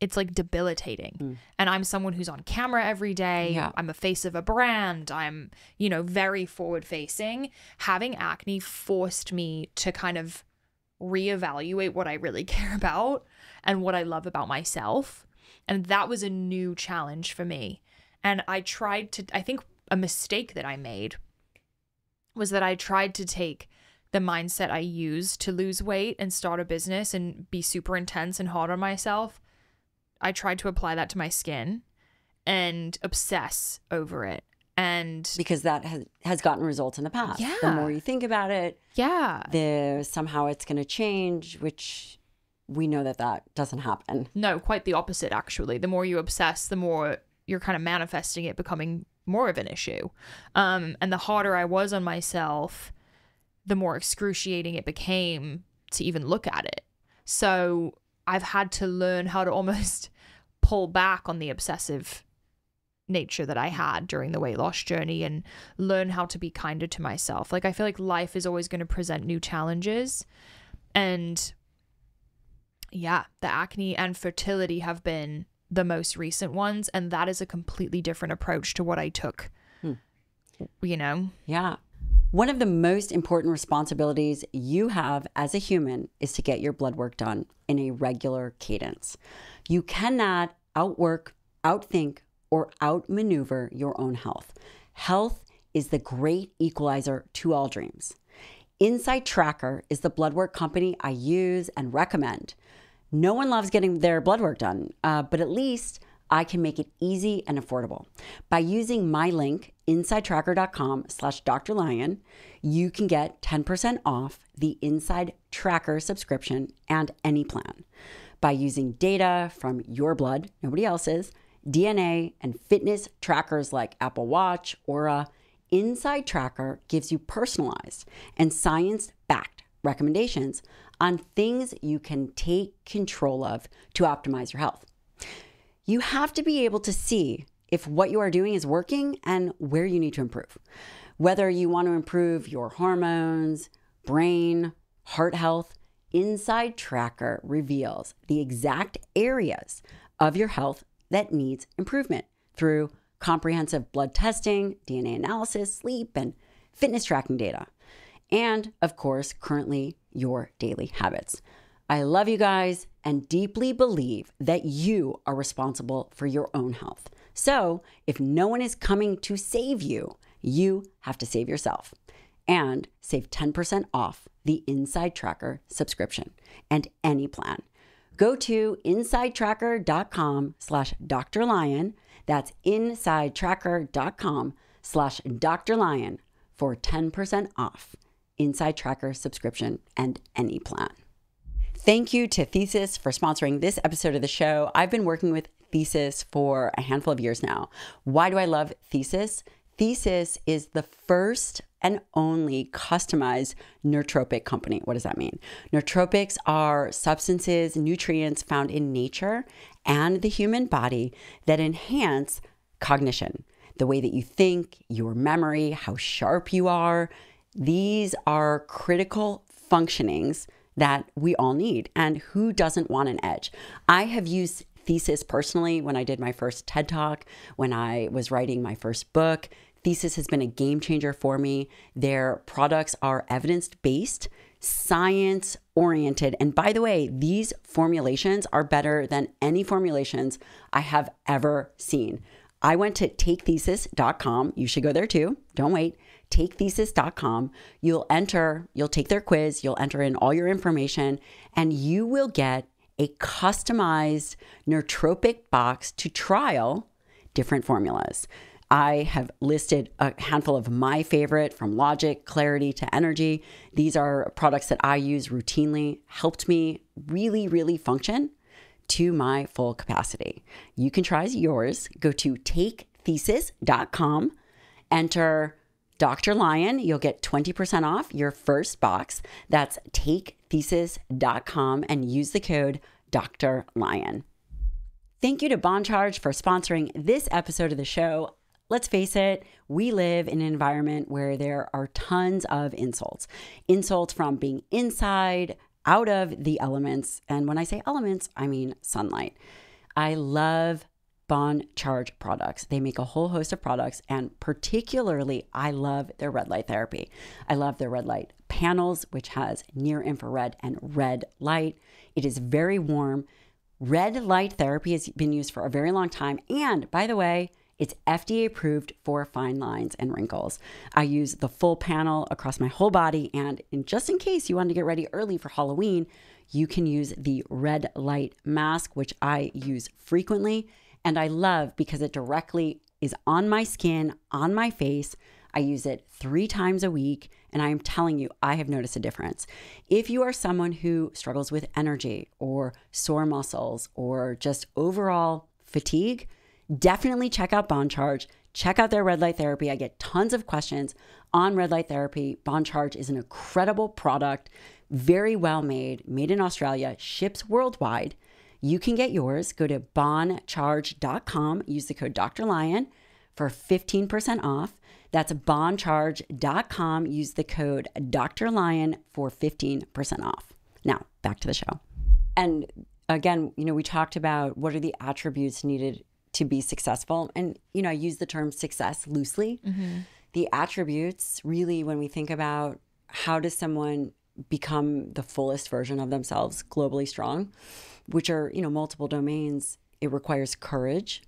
it's like debilitating. Mm. And I'm someone who's on camera every day. Yeah. I'm a face of a brand. I'm, you know, very forward facing. Having acne forced me to kind of reevaluate what I really care about and what I love about myself. And that was a new challenge for me. And I tried to, I think a mistake that I made was that I tried to take the mindset I used to lose weight and start a business and be super intense and hard on myself. I tried to apply that to my skin and obsess over it. And because that has, has gotten results in the past. Yeah. The more you think about it, yeah, the somehow it's going to change, which we know that that doesn't happen. No, quite the opposite, actually. The more you obsess, the more you're kind of manifesting it becoming more of an issue. Um, and the harder I was on myself, the more excruciating it became to even look at it. So I've had to learn how to almost pull back on the obsessive nature that I had during the weight loss journey and learn how to be kinder to myself. Like, I feel like life is always going to present new challenges. And yeah, the acne and fertility have been the most recent ones. And that is a completely different approach to what I took, hmm. you know? Yeah. One of the most important responsibilities you have as a human is to get your blood work done in a regular cadence. You cannot outwork, outthink, or outmaneuver your own health. Health is the great equalizer to all dreams. Inside Tracker is the blood work company I use and recommend. No one loves getting their blood work done, uh, but at least I can make it easy and affordable. By using my link, inside tracker dot com slash Doctor Lyon, you can get ten percent off the Inside Tracker subscription and any plan. By using data from your blood, nobody else's, D N A, and fitness trackers like Apple Watch, Oura, Inside Tracker gives you personalized and science-backed recommendations on things you can take control of to optimize your health. You have to be able to see if what you are doing is working and where you need to improve. Whether you want to improve your hormones, brain, heart health, Inside Tracker reveals the exact areas of your health that needs improvement through comprehensive blood testing, D N A analysis, sleep, and fitness tracking data. And of course, currently, your daily habits. I love you guys and deeply believe that you are responsible for your own health. So if no one is coming to save you, you have to save yourself. And save ten percent off the Inside Tracker subscription and any plan. Go to inside tracker dot com slash Doctor Lyon. That's inside tracker dot com slash Doctor Lyon for ten percent off Inside Tracker subscription and any plan. Thank you to Thesis for sponsoring this episode of the show. I've been working with Thesis for a handful of years now. Why do I love Thesis? Thesis is the first and only customized nootropic company. What does that mean? Nootropics are substances, nutrients found in nature and the human body that enhance cognition, the way that you think, your memory, how sharp you are. These are critical functionings that we all need, and who doesn't want an edge? I have used Thesis personally when I did my first TED Talk, when I was writing my first book. Thesis has been a game changer for me. Their products are evidence-based, science-oriented. And by the way, these formulations are better than any formulations I have ever seen. I went to take thesis dot com. You should go there too. Don't wait. take thesis dot com. You'll enter, you'll take their quiz, you'll enter in all your information, and you will get a customized nootropic box to trial different formulas. I have listed a handful of my favorite, from Logic, Clarity to Energy. These are products that I use routinely, helped me really, really function to my full capacity. You can try yours. Go to take thesis dot com, enter Doctor Lyon, you'll get twenty percent off your first box. That's take thesis dot com and use the code Doctor Lyon. Thank you to Bond Charge for sponsoring this episode of the show. Let's face it, we live in an environment where there are tons of insults. Insults from being inside, out of the elements. And when I say elements, I mean sunlight. I love Bond Charge products. They make a whole host of products, and particularly I love their red light therapy. I love their red light panels, which has near infrared and red light. It is very warm. Red light therapy has been used for a very long time, and by the way, it's F D A approved for fine lines and wrinkles. I use the full panel across my whole body, and in just in case you want to get ready early for Halloween, you can use the red light mask, which I use frequently. And I love because it directly is on my skin, on my face. I use it three times a week, and I am telling you, I have noticed a difference. If you are someone who struggles with energy or sore muscles or just overall fatigue, definitely check out Bond Charge. Check out their red light therapy. I get tons of questions on red light therapy. Bond Charge is an incredible product, very well made, made in Australia, ships worldwide. You can get yours. Go to bond charge dot com. Use the code Doctor Lyon for fifteen percent off. That's bond charge dot com. Use the code Doctor Lyon for fifteen percent off. Now, back to the show. And again, you know, we talked about what are the attributes needed to be successful. And, you know, I use the term success loosely. Mm-hmm. The attributes, really, when we think about how does someone become the fullest version of themselves, globally strong, which are, you know, multiple domains, it requires courage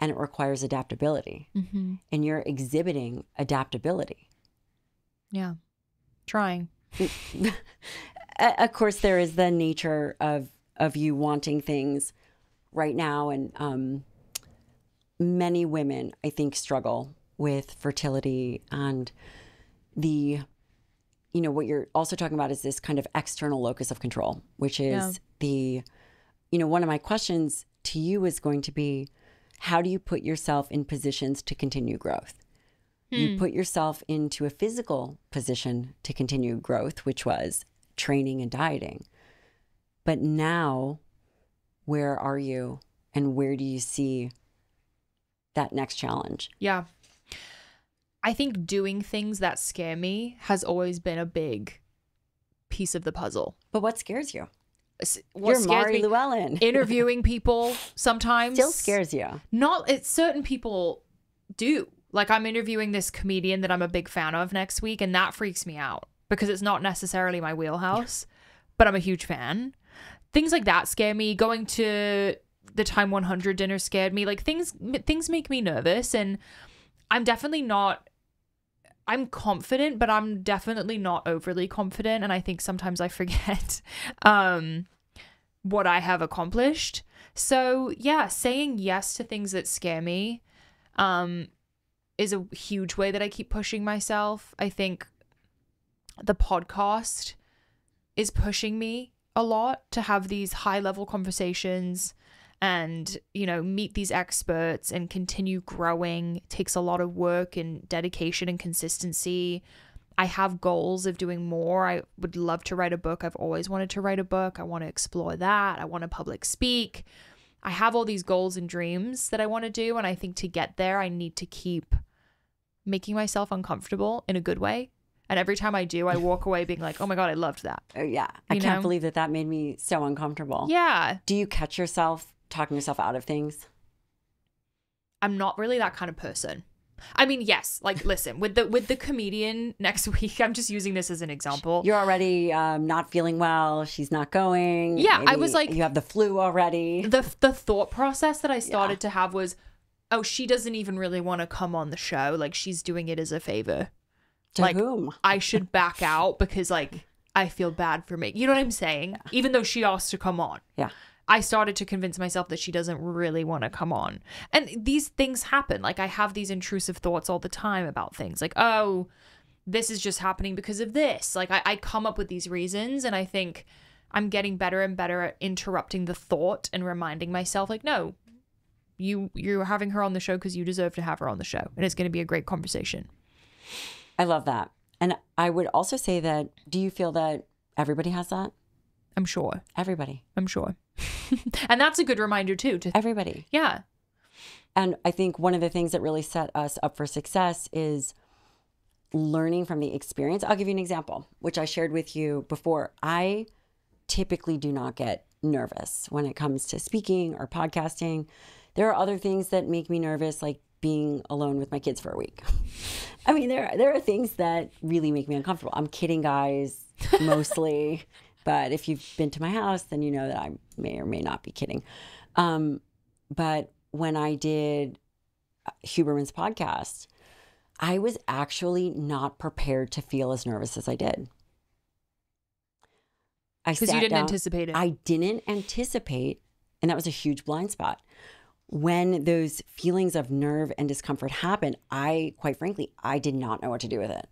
and it requires adaptability. Mm-hmm. And you're exhibiting adaptability. Yeah. Trying. Of course, there is the nature of, of you wanting things right now. And um, many women, I think, struggle with fertility, and the, you know, what you're also talking about is this kind of external locus of control, which is yeah. the... You know, one of my questions to you is going to be, how do you put yourself in positions to continue growth? Hmm. You put yourself into a physical position to continue growth, which was training and dieting. But now, where are you, and where do you see that next challenge? Yeah. I think doing things that scare me has always been a big piece of the puzzle. But what scares you? What You're Mari Llewellyn. Interviewing people sometimes still scares you. Not it's certain people do. Like, I'm interviewing this comedian that I'm a big fan of next week, and that freaks me out because it's not necessarily my wheelhouse, but I'm a huge fan. Things like that scare me. Going to the Time one hundred dinner scared me. Like, things things make me nervous, and I'm definitely not. I'm confident, but I'm definitely not overly confident. And I think sometimes I forget um, what I have accomplished. So yeah, saying yes to things that scare me um, is a huge way that I keep pushing myself. I think the podcast is pushing me a lot to have these high level conversations and, you know, meet these experts and continue growing. It takes a lot of work and dedication and consistency. I have goals of doing more. I would love to write a book. I've always wanted to write a book. I want to explore that. I want to public speak. I have all these goals and dreams that I want to do. And I think to get there, I need to keep making myself uncomfortable in a good way. And every time I do, I walk away being like, oh my God, I loved that. Oh yeah. You I can't know? believe that that made me so uncomfortable. Yeah. Do you catch yourself talking yourself out of things? I'm not really that kind of person. I mean, yes, like, listen, with the with the comedian next week, I'm just using this as an example. You're already um, not feeling well. She's not going. Yeah. Maybe I was like, you have the flu already. The, the thought process that I started yeah. to have was, oh, she doesn't even really want to come on the show. Like, she's doing it as a favor. To like, whom? I should back out because, like, I feel bad for me. You know what I'm saying? Yeah. Even though she asked to come on. Yeah. I started to convince myself that she doesn't really want to come on. And these things happen. Like, I have these intrusive thoughts all the time about things. Like, oh, this is just happening because of this. Like, I, I come up with these reasons, and I think I'm getting better and better at interrupting the thought and reminding myself, like, no, you, you're having her on the show because you deserve to have her on the show. And it's going to be a great conversation. I love that. And I would also say that, do you feel that everybody has that? I'm sure. Everybody. I'm sure. And that's a good reminder too. To everybody. Yeah. And I think one of the things that really set us up for success is learning from the experience. I'll give you an example, which I shared with you before. I typically do not get nervous when it comes to speaking or podcasting. There are other things that make me nervous, like being alone with my kids for a week. I mean, there, there are things that really make me uncomfortable. I'm kidding, guys, mostly. But if you've been to my house, then you know that I may or may not be kidding. Um, but when I did Huberman's podcast, I was actually not prepared to feel as nervous as I did. I Because you didn't down. anticipate it. I didn't anticipate, and that was a huge blind spot. When those feelings of nerve and discomfort happen, I, quite frankly, I did not know what to do with it.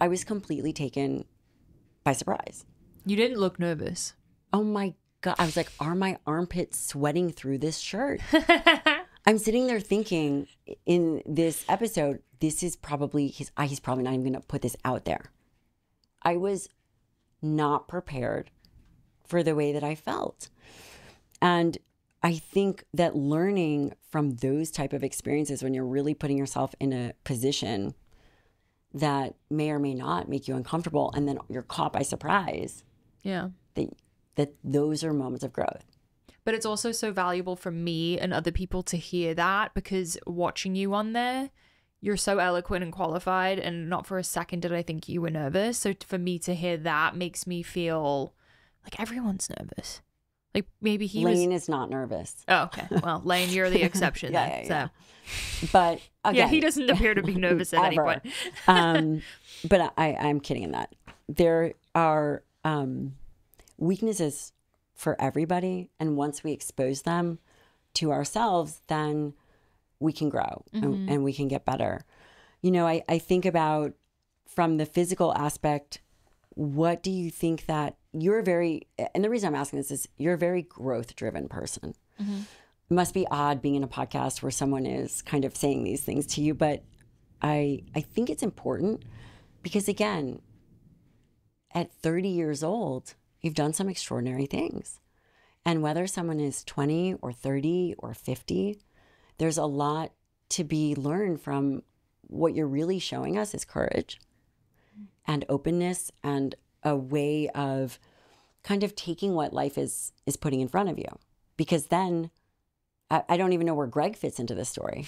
I was completely taken by surprise. You didn't look nervous. Oh my God. I was like, are my armpits sweating through this shirt? I'm sitting there thinking in this episode, this is probably, he's, he's probably not even going to put this out there. I was not prepared for the way that I felt. And I think that learning from those type of experiences, when you're really putting yourself in a position that may or may not make you uncomfortable, and then you're caught by surprise. Yeah. That, that those are moments of growth. But it's also so valuable for me and other people to hear that, because watching you on there, you're so eloquent and qualified, and not for a second did I think you were nervous. So for me to hear that makes me feel like everyone's nervous. Like, maybe he Lane was... is not nervous. Oh, okay. Well, Lane, you're the exception. yeah, then, yeah, so. yeah. But again, yeah, he doesn't appear to be nervous at any point. um, but I, I'm kidding in that. There are um, weaknesses for everybody. And once we expose them to ourselves, then we can grow mm-hmm. and, and we can get better. You know, I, I think about from the physical aspect, what do you think that you're very, and the reason I'm asking this is you're a very growth-driven person. Mm-hmm. It must be odd being in a podcast where someone is kind of saying these things to you, but I I think it's important because, again, at thirty years old, you've done some extraordinary things. And whether someone is twenty or thirty or fifty, there's a lot to be learned from. What you're really showing us is courage and openness and a way of kind of taking what life is is putting in front of you. Because then, I, I don't even know where Greg fits into this story.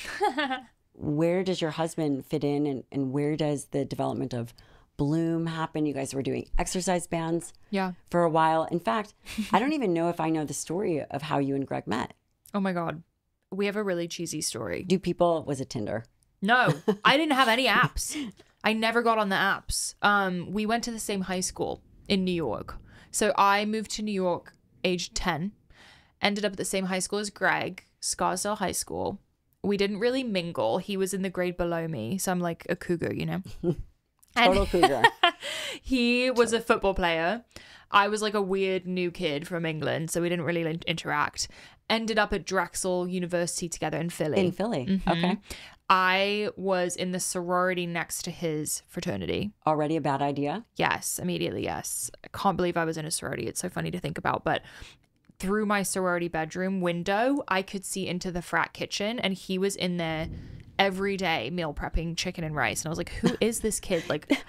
Where does your husband fit in, and, and where does the development of Bloom happen? You guys were doing exercise bands yeah. for a while. In fact, I don't even know if I know the story of how you and Greg met. Oh my God. We have a really cheesy story. Do people, was it Tinder? No, I didn't have any apps. I never got on the apps. Um, we went to the same high school in New York. So I moved to New York age ten, ended up at the same high school as Greg, Scarsdale High School. We didn't really mingle. He was in the grade below me. So I'm like a cougar, you know? Total cougar. He was a football player. I was like a weird new kid from England, so we didn't really like, interact. Ended up at Drexel University together in Philly. In Philly. Mm-hmm. Okay. I was in the sorority next to his fraternity. Already a bad idea? Yes, immediately, yes. I can't believe I was in a sorority. It's so funny to think about. But through my sorority bedroom window, I could see into the frat kitchen, and he was in there every day meal prepping chicken and rice. And I was like, who is this kid? Like,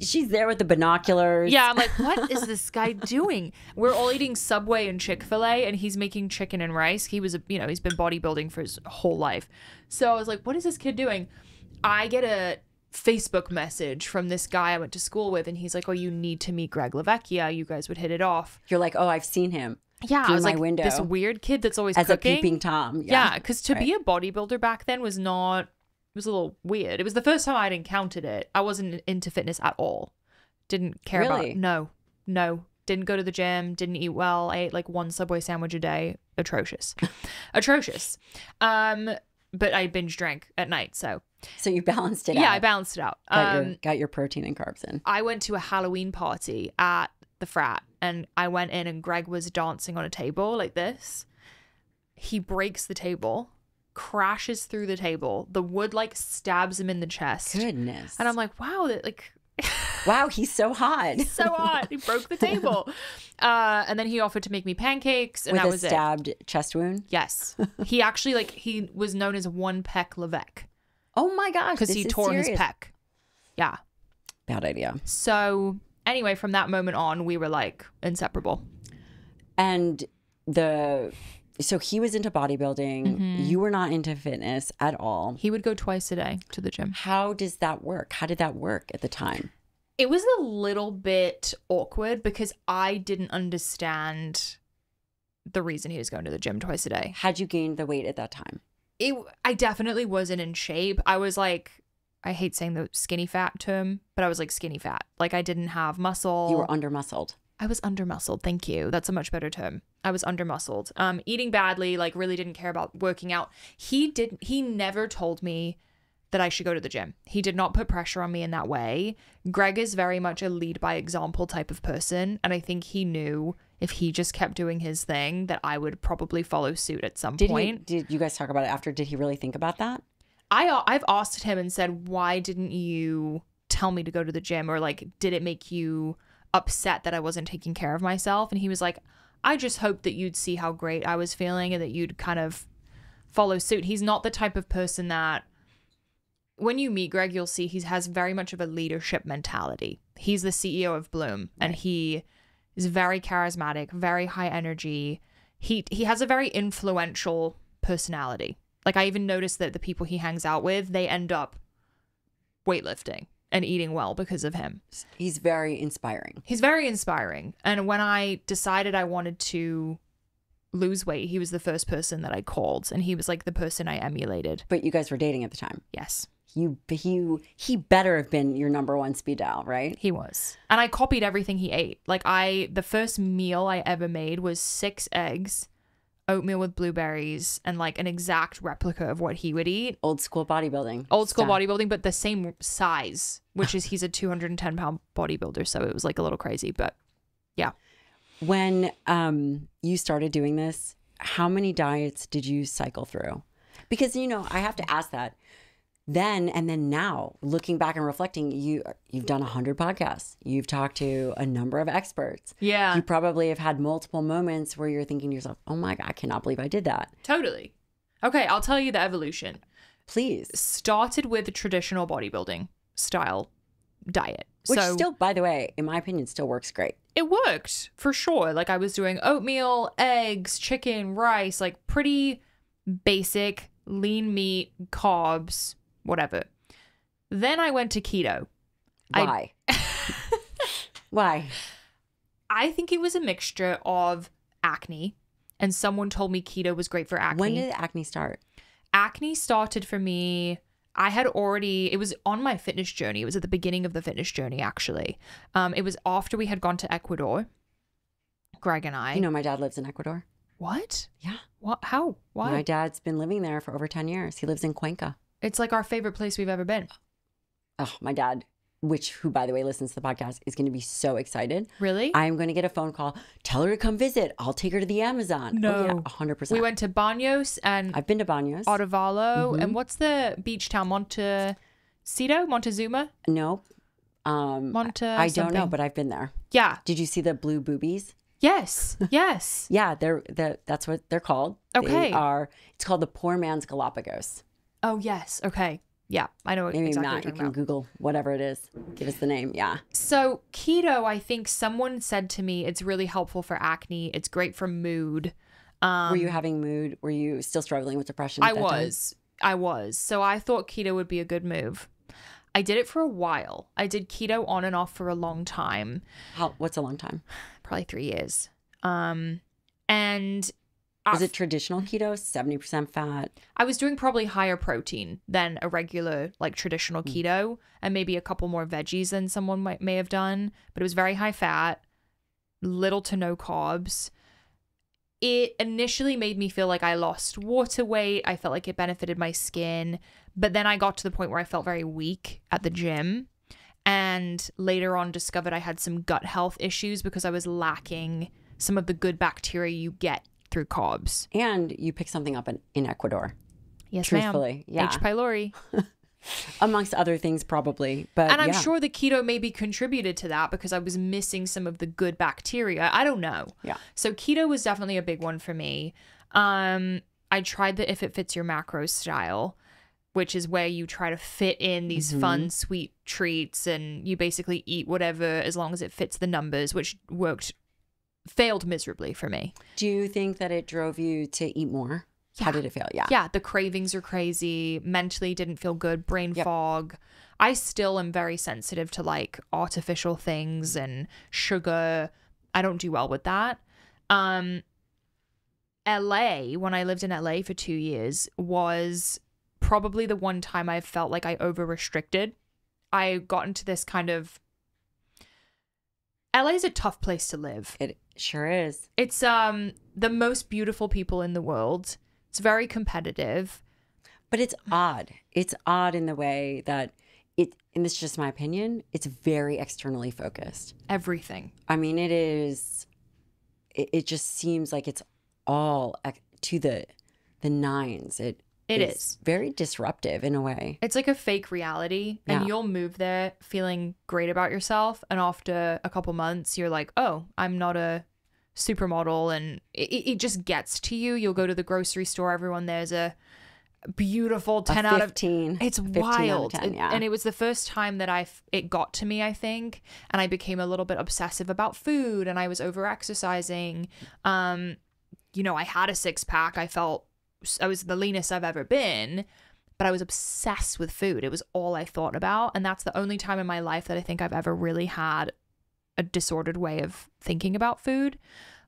she's there with the binoculars. Yeah, I'm like, what is this guy doing? We're all eating Subway and Chick-fil-A, and he's making chicken and rice. He was, a, you know, he's been bodybuilding for his whole life. So I was like, what is this kid doing? I get a Facebook message from this guy I went to school with, and he's like, oh, you need to meet Greg Lavechia. You guys would hit it off. You're like, oh, I've seen him. Yeah, I was like, window. This weird kid that's always as cooking. As a peeping Tom. Yeah, because yeah, to right. be a bodybuilder back then was not, it was a little weird. It was the first time I'd encountered it. I wasn't into fitness at all. Didn't care really? about it. No, no. Didn't go to the gym. Didn't eat well. I ate like one Subway sandwich a day. Atrocious. Atrocious. Um, but I binge drank at night, so. So you balanced it yeah, out. Yeah, I balanced it out. Got, um, your, got your protein and carbs in. I went to a Halloween party at the frat. And I went in and Greg was dancing on a table like this. He breaks the table, crashes through the table. The wood like stabs him in the chest. Goodness. And I'm like, wow, that like. Wow, he's so hot. He's so hot. He broke the table. Uh, and then he offered to make me pancakes. And With that a was stabbed it. chest wound? Yes. He actually like, he was known as One Peck Levesque. Oh my gosh. Because he tore serious. his pec. Yeah. Bad idea. So. Anyway, from that moment on, we were like inseparable. And the, so he was into bodybuilding. Mm-hmm. You were not into fitness at all. He would go twice a day to the gym. How does that work? How did that work at the time? It was a little bit awkward because I didn't understand the reason he was going to the gym twice a day. Had you gained the weight at that time? It, I definitely wasn't in shape. I was like, I hate saying the skinny fat term, but I was like skinny fat. Like I didn't have muscle. You were under-muscled. I was under-muscled. Thank you. That's a much better term. I was under-muscled. Um, eating badly, like really didn't care about working out. He didn't, he never told me that I should go to the gym. He did not put pressure on me in that way. Greg is very much a lead by example type of person. And I think he knew if he just kept doing his thing that I would probably follow suit at some did point. He, did you guys talk about it after? Did he really think about that? I, I've asked him and said, why didn't you tell me to go to the gym? Or like, did it make you upset that I wasn't taking care of myself? And he was like, I just hoped that you'd see how great I was feeling and that you'd kind of follow suit. He's not the type of person that when you meet Greg, you'll see he has very much of a leadership mentality. He's the C E O of Bloom right. and he is very charismatic, very high energy. He, he has a very influential personality. Like, I even noticed that the people he hangs out with, they end up weightlifting and eating well because of him. He's very inspiring. He's very inspiring. And when I decided I wanted to lose weight, he was the first person that I called. And he was, like, the person I emulated. But you guys were dating at the time. Yes. You, he, he better have been your number one speed dial, right? He was. And I copied everything he ate. Like, I, the first meal I ever made was six eggs. Oatmeal with blueberries and like an exact replica of what he would eat. Old school bodybuilding. Old school Stop. bodybuilding, but the same size, which is he's a two hundred ten pound bodybuilder. So it was like a little crazy, but yeah. When um, you started doing this, how many diets did you cycle through? Because, you know, I have to ask that then. And then now looking back and reflecting, you, you've done a hundred podcasts. You've talked to a number of experts. Yeah. You probably have had multiple moments where you're thinking to yourself, oh my God, I cannot believe I did that. Totally. Okay. I'll tell you the evolution. Please. Started with traditional bodybuilding style diet. Which so, still, by the way, in my opinion, still works great. It worked for sure. Like I was doing oatmeal, eggs, chicken, rice, like pretty basic, lean meat, carbs, whatever. Then I went to keto. Why? I... Why? I think it was a mixture of acne, and someone told me keto was great for acne. When did acne start? Acne started for me. I had already, it was on my fitness journey. It was at the beginning of the fitness journey, actually. Um, it was after we had gone to Ecuador, Greg and I. You know, my dad lives in Ecuador. What? Yeah. What? How? Why? My dad's been living there for over ten years. He lives in Cuenca. It's like our favorite place we've ever been. Oh, my dad which, who, by the way, listens to the podcast, is going to be so excited. Really? I'm going to get a phone call. Tell her to come visit. I'll take her to the Amazon. No. Oh, yeah, one hundred percent. We went to Banos and... I've been to Banos. Otavalo. Mm-hmm. And what's the beach town? Montecito? Montezuma? No. Um, Monte I, I don't know, but I've been there. Yeah. Did you see the blue boobies? Yes. Yes. Yeah, they're, they're that's what they're called. Okay. They are, it's called the poor man's Galapagos. Oh, yes. Okay. Yeah, I know exactly. Maybe not. You can about. Google whatever it is. Give us the name. Yeah. So keto, I think someone said to me, it's really helpful for acne. It's great for mood. Um, were you having mood? Were you still struggling with depression? At I that was. Time? I was. So I thought keto would be a good move. I did it for a while. I did keto on and off for a long time. How? What's a long time? Probably three years. Um, and. Was it traditional keto, seventy percent fat? I was doing probably higher protein than a regular, like, traditional mm. keto, and maybe a couple more veggies than someone might, may have done. But it was very high fat, little to no carbs. It initially made me feel like I lost water weight. I felt like it benefited my skin. But then I got to the point where I felt very weak at the gym. And later on discovered I had some gut health issues because I was lacking some of the good bacteria you get through carbs. And you pick something up in, in Ecuador. Yes, ma'am. Truthfully. Yeah. H. pylori. Amongst other things, probably. But And I'm yeah. sure the keto maybe contributed to that because I was missing some of the good bacteria. I don't know. Yeah. So keto was definitely a big one for me. Um, I tried the If It Fits Your Macros style, which is where you try to fit in these mm-hmm. fun, sweet treats and you basically eat whatever as long as it fits the numbers, which worked failed miserably for me. Do you think that it drove you to eat more? Yeah. How did it fail? Yeah. Yeah. The cravings are crazy. Mentally didn't feel good. Brain yep. fog. I still am very sensitive to like artificial things and sugar. I don't do well with that. Um, L A, when I lived in L A for two years, was probably the one time I felt like I over restricted. I got into this kind of... L A is a tough place to live. It sure is. It's um the most beautiful people in the world. It's very competitive. But it's odd. It's odd in the way that it, and this is just my opinion, it's very externally focused. Everything. I mean, it is, it, it just seems like it's all to the the nines. It It is. is. Very disruptive in a way. It's like a fake reality. And yeah. you'll move there feeling great about yourself. And after a couple months, you're like, oh, I'm not a supermodel. And it, it just gets to you. You'll go to the grocery store. Everyone there's a beautiful ten out of fifteen. It's wild. ten, yeah. And it was the first time that I f it got to me, I think. And I became a little bit obsessive about food. And I was over-exercising. Um, you know, I had a six-pack. I felt... I was the leanest I've ever been, but I was obsessed with food. It was all I thought about. And that's the only time in my life that I think I've ever really had a disordered way of thinking about food.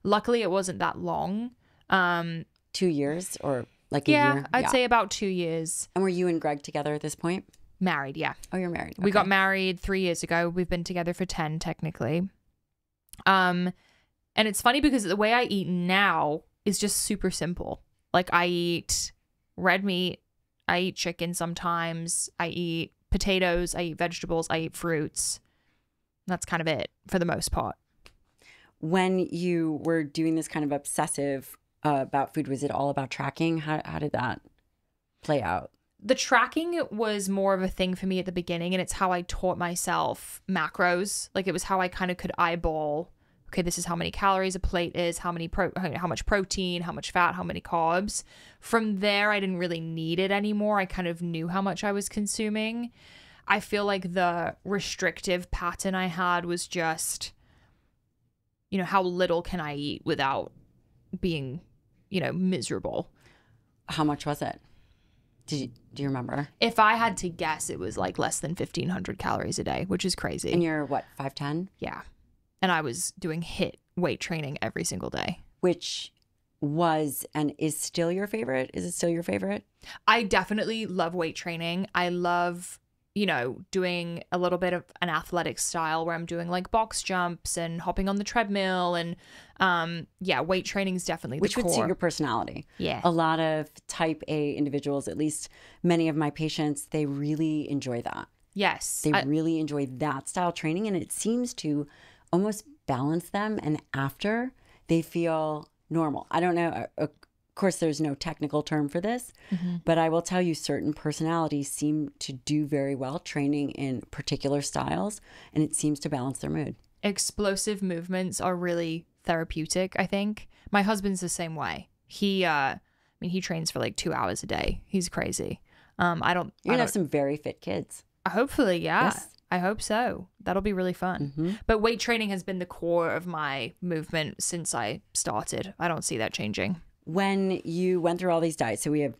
Luckily, it wasn't that long. Um, two years or like a yeah, year? I'd yeah, I'd say about two years. And were you and Greg together at this point? Married, yeah. Oh, you're married. Okay. We got married three years ago. We've been together for ten, technically. Um, and it's funny because the way I eat now is just super simple. Like, I eat red meat, I eat chicken sometimes, I eat potatoes, I eat vegetables, I eat fruits. That's kind of it for the most part. When you were doing this kind of obsessive uh, about food, was it all about tracking? How, how did that play out? The tracking was more of a thing for me at the beginning, and it's how I taught myself macros. Like, it was how I kind of could eyeball, okay, this is how many calories a plate is, how many pro how much protein, how much fat, how many carbs. From there, I didn't really need it anymore. I kind of knew how much I was consuming. I feel like the restrictive pattern I had was just, you know, how little can I eat without being, you know, miserable? How much was it? Did you, do you remember? If I had to guess, it was like less than fifteen hundred calories a day, which is crazy. And you're, what, five ten? Yeah. And I was doing HIIT weight training every single day. Which was and is still your favorite? Is it still your favorite? I definitely love weight training. I love, you know, doing a little bit of an athletic style where I'm doing like box jumps and hopping on the treadmill. And um, yeah, weight training is definitely the core. Which would suit your personality. Yeah. A lot of type A individuals, at least many of my patients, they really enjoy that. Yes. They I, really enjoy that style training, and it seems to almost balance them, and after they feel normal. I don't know. Of course, there's no technical term for this, mm-hmm. but I will tell you certain personalities seem to do very well training in particular styles, and it seems to balance their mood. Explosive movements are really therapeutic, I think. My husband's the same way. He, uh, I mean, he trains for like two hours a day. He's crazy. Um, I don't. You're gonna have some very fit kids. Hopefully, yeah. Yes. I hope so. That'll be really fun. Mm-hmm. But weight training has been the core of my movement since I started. I don't see that changing. When you went through all these diets, so we have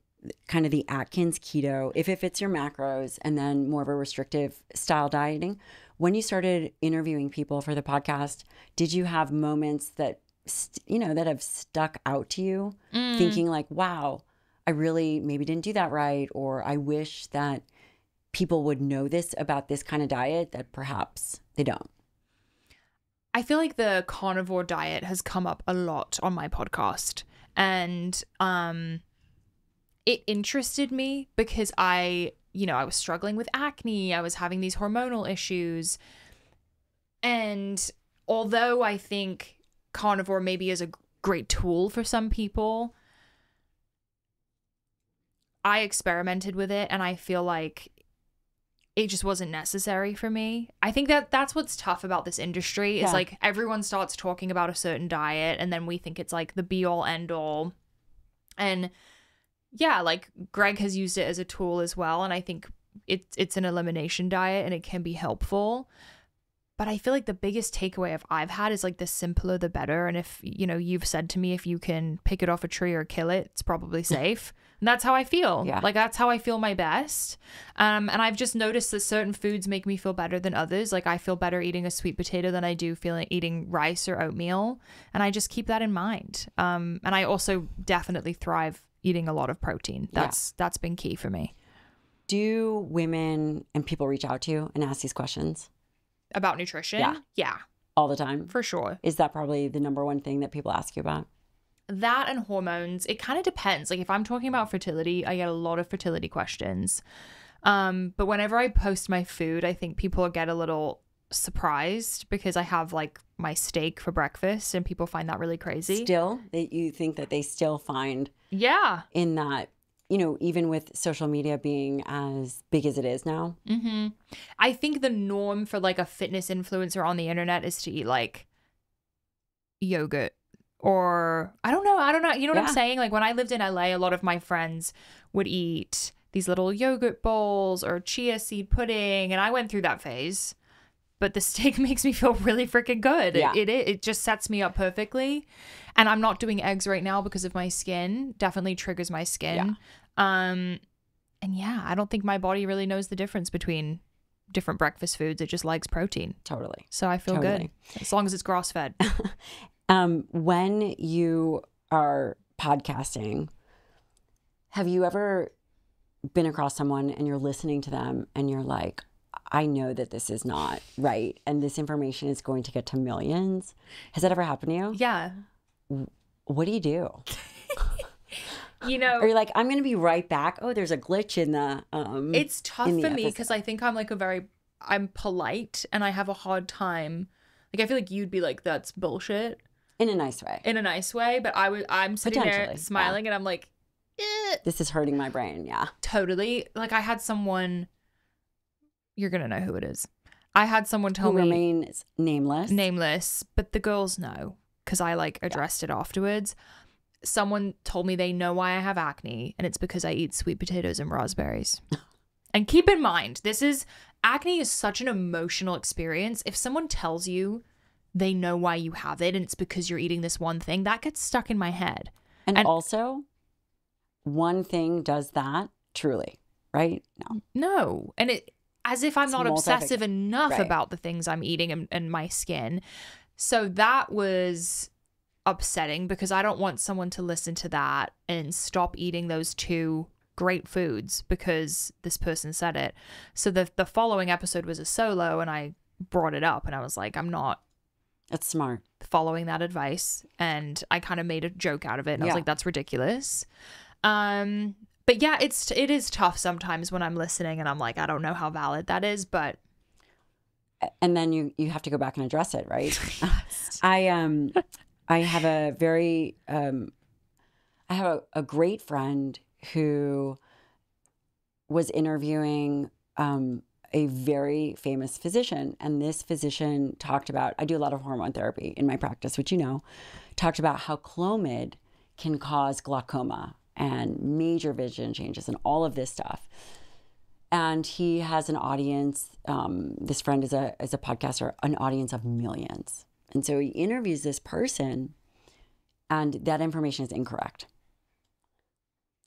kind of the Atkins keto, if it fits your macros, and then more of a restrictive style dieting. When you started interviewing people for the podcast, did you have moments that, you know, that have stuck out to you, mm. thinking like, wow, I really maybe didn't do that right, or I wish that people would know this about this kind of diet that perhaps they don't? I feel like the carnivore diet has come up a lot on my podcast, and um, it interested me because I, you know, I was struggling with acne. I was having these hormonal issues. And although I think carnivore maybe is a great tool for some people, I experimented with it and I feel like it just wasn't necessary for me. I think that that's what's tough about this industry is yeah. like everyone starts talking about a certain diet and then we think it's like the be all end all. And yeah, like Greg has used it as a tool as well. And I think it, it's an elimination diet and it can be helpful. But I feel like the biggest takeaway I've had is like the simpler, the better. And if, you know, you've said to me, if you can pick it off a tree or kill it, it's probably safe. And that's how I feel. Yeah. Like, that's how I feel my best. Um, and I've just noticed that certain foods make me feel better than others. Like, I feel better eating a sweet potato than I do feeling eating rice or oatmeal. And I just keep that in mind. Um, and I also definitely thrive eating a lot of protein. That's, yeah. that's been key for me. Do women and people reach out to you and ask these questions? About nutrition? Yeah. Yeah. All the time? For sure. Is that probably the number one thing that people ask you about? That and hormones. It kind of depends. Like if I'm talking about fertility, I get a lot of fertility questions. Um, but whenever I post my food, I think people get a little surprised because I have like my steak for breakfast and people find that really crazy. Still? That you think that they still find yeah. in that, you know, even with social media being as big as it is now? Mm-hmm. I think the norm for like a fitness influencer on the internet is to eat like yogurt. Or I don't know. I don't know. You know what yeah. I'm saying? Like when I lived in L A, a lot of my friends would eat these little yogurt bowls or chia seed pudding. And I went through that phase. But the steak makes me feel really freaking good. Yeah. It, it, it just sets me up perfectly. And I'm not doing eggs right now because of my skin. Definitely triggers my skin. Yeah. Um, and yeah, I don't think my body really knows the difference between different breakfast foods. It just likes protein. Totally. So I feel totally. good. As long as it's grass-fed. Um, when you are podcasting, have you ever been across someone and you're listening to them and you're like, I know that this is not right and this information is going to get to millions? Has that ever happened to you? Yeah. What do you do? You know, or you're like, I'm going to be right back. Oh, there's a glitch in the, um, it's tough for me because I think I'm like a very, I'm polite and I have a hard time. Like, I feel like you'd be like, that's bullshit. In a nice way. In a nice way, but I would, I'm sitting there smiling yeah. and I'm like, eh. This is hurting my brain, yeah. Totally. Like I had someone, you're going to know who it is. I had someone tell who me. Remains nameless. Nameless, but the girls know because I like addressed yeah. it afterwards. Someone told me they know why I have acne and it's because I eat sweet potatoes and raspberries. And keep in mind, this is, acne is such an emotional experience. If someone tells you they know why you have it and it's because you're eating this one thing, that gets stuck in my head. And, and also, one thing does that truly, right? No. No. And it, as if I'm it's not obsessive enough right. about the things I'm eating and, and my skin. So that was upsetting because I don't want someone to listen to that and stop eating those two great foods because this person said it. So the the following episode was a solo and I brought it up and I was like, I'm not that's smart following that advice. And I kind of made a joke out of it and yeah. I was like, that's ridiculous. Um, But yeah, it's it is tough sometimes when I'm listening and I'm like, I don't know how valid that is, but. And then you you have to go back and address it, right? Yes. I um I have a very um I have a, a great friend who was interviewing um a very famous physician, and this physician talked about, I do a lot of hormone therapy in my practice, which you know, talked about how Clomid can cause glaucoma and major vision changes and all of this stuff. And he has an audience, um, this friend is a, is a podcaster, an audience of millions. And so he interviews this person, and that information is incorrect.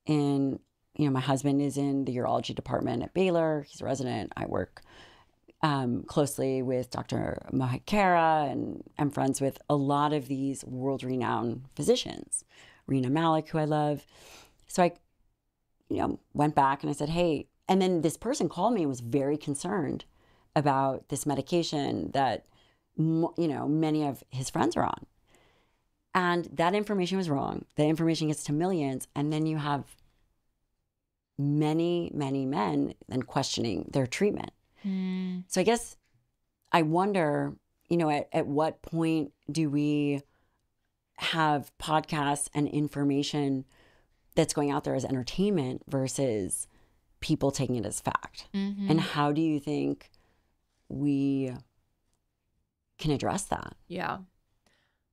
And, you know, my husband is in the urology department at Baylor. He's a resident. I work um, closely with Doctor Mahekara, and I'm friends with a lot of these world-renowned physicians. Rena Malik, who I love. So I, you know, went back and I said, hey, and then this person called me and was very concerned about this medication that, you know, many of his friends are on. And that information was wrong. That information gets to millions. And then you have many, many men then questioning their treatment. Mm. So I guess I wonder, you know, at, at what point do we have podcasts and information that's going out there as entertainment versus people taking it as fact? Mm-hmm. And how do you think we can address that? Yeah,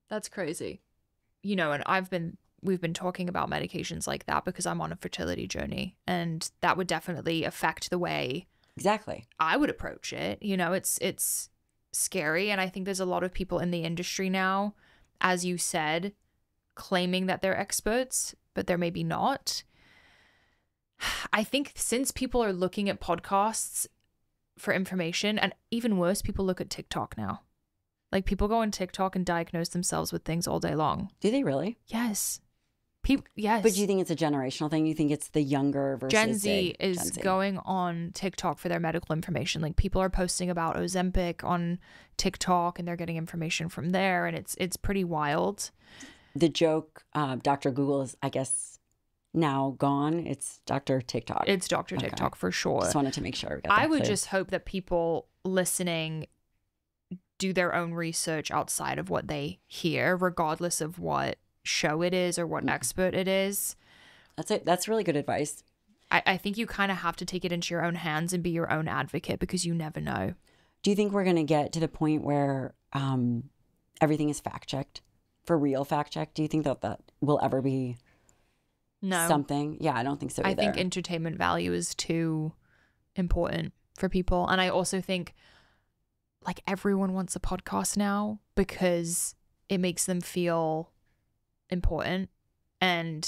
that's crazy. You know, and I've been, we've been talking about medications like that because I'm on a fertility journey, and that would definitely affect the way exactly I would approach it. You know, it's, it's scary. And I think there's a lot of people in the industry now, as you said, claiming that they're experts, but they're maybe not. I think since people are looking at podcasts for information, and even worse, people look at TikTok now. Like, people go on TikTok and diagnose themselves with things all day long. Do they really? Yes. People, yes. But do you think it's a generational thing? You think it's the younger versus Gen Z is Gen Z. Going on TikTok for their medical information. Like, people are posting about Ozempic on TikTok, and they're getting information from there, and it's it's pretty wild. The joke, uh, Doctor Google is, I guess, now gone. It's Doctor TikTok. It's Doctor Okay. TikTok for sure. Just wanted to make sure. We got that I would clear. Just hope that people listening do their own research outside of what they hear, regardless of what show it is or what mm-hmm. expert it is. That's it. That's really good advice. I, I think you kind of have to take it into your own hands and be your own advocate, because you never know. Do you think we're going to get to the point where um, everything is fact-checked, for real fact-checked? Do you think that that will ever be no. something? Yeah, I don't think so either. I think entertainment value is too important for people. And I also think, like, everyone wants a podcast now because it makes them feel important. And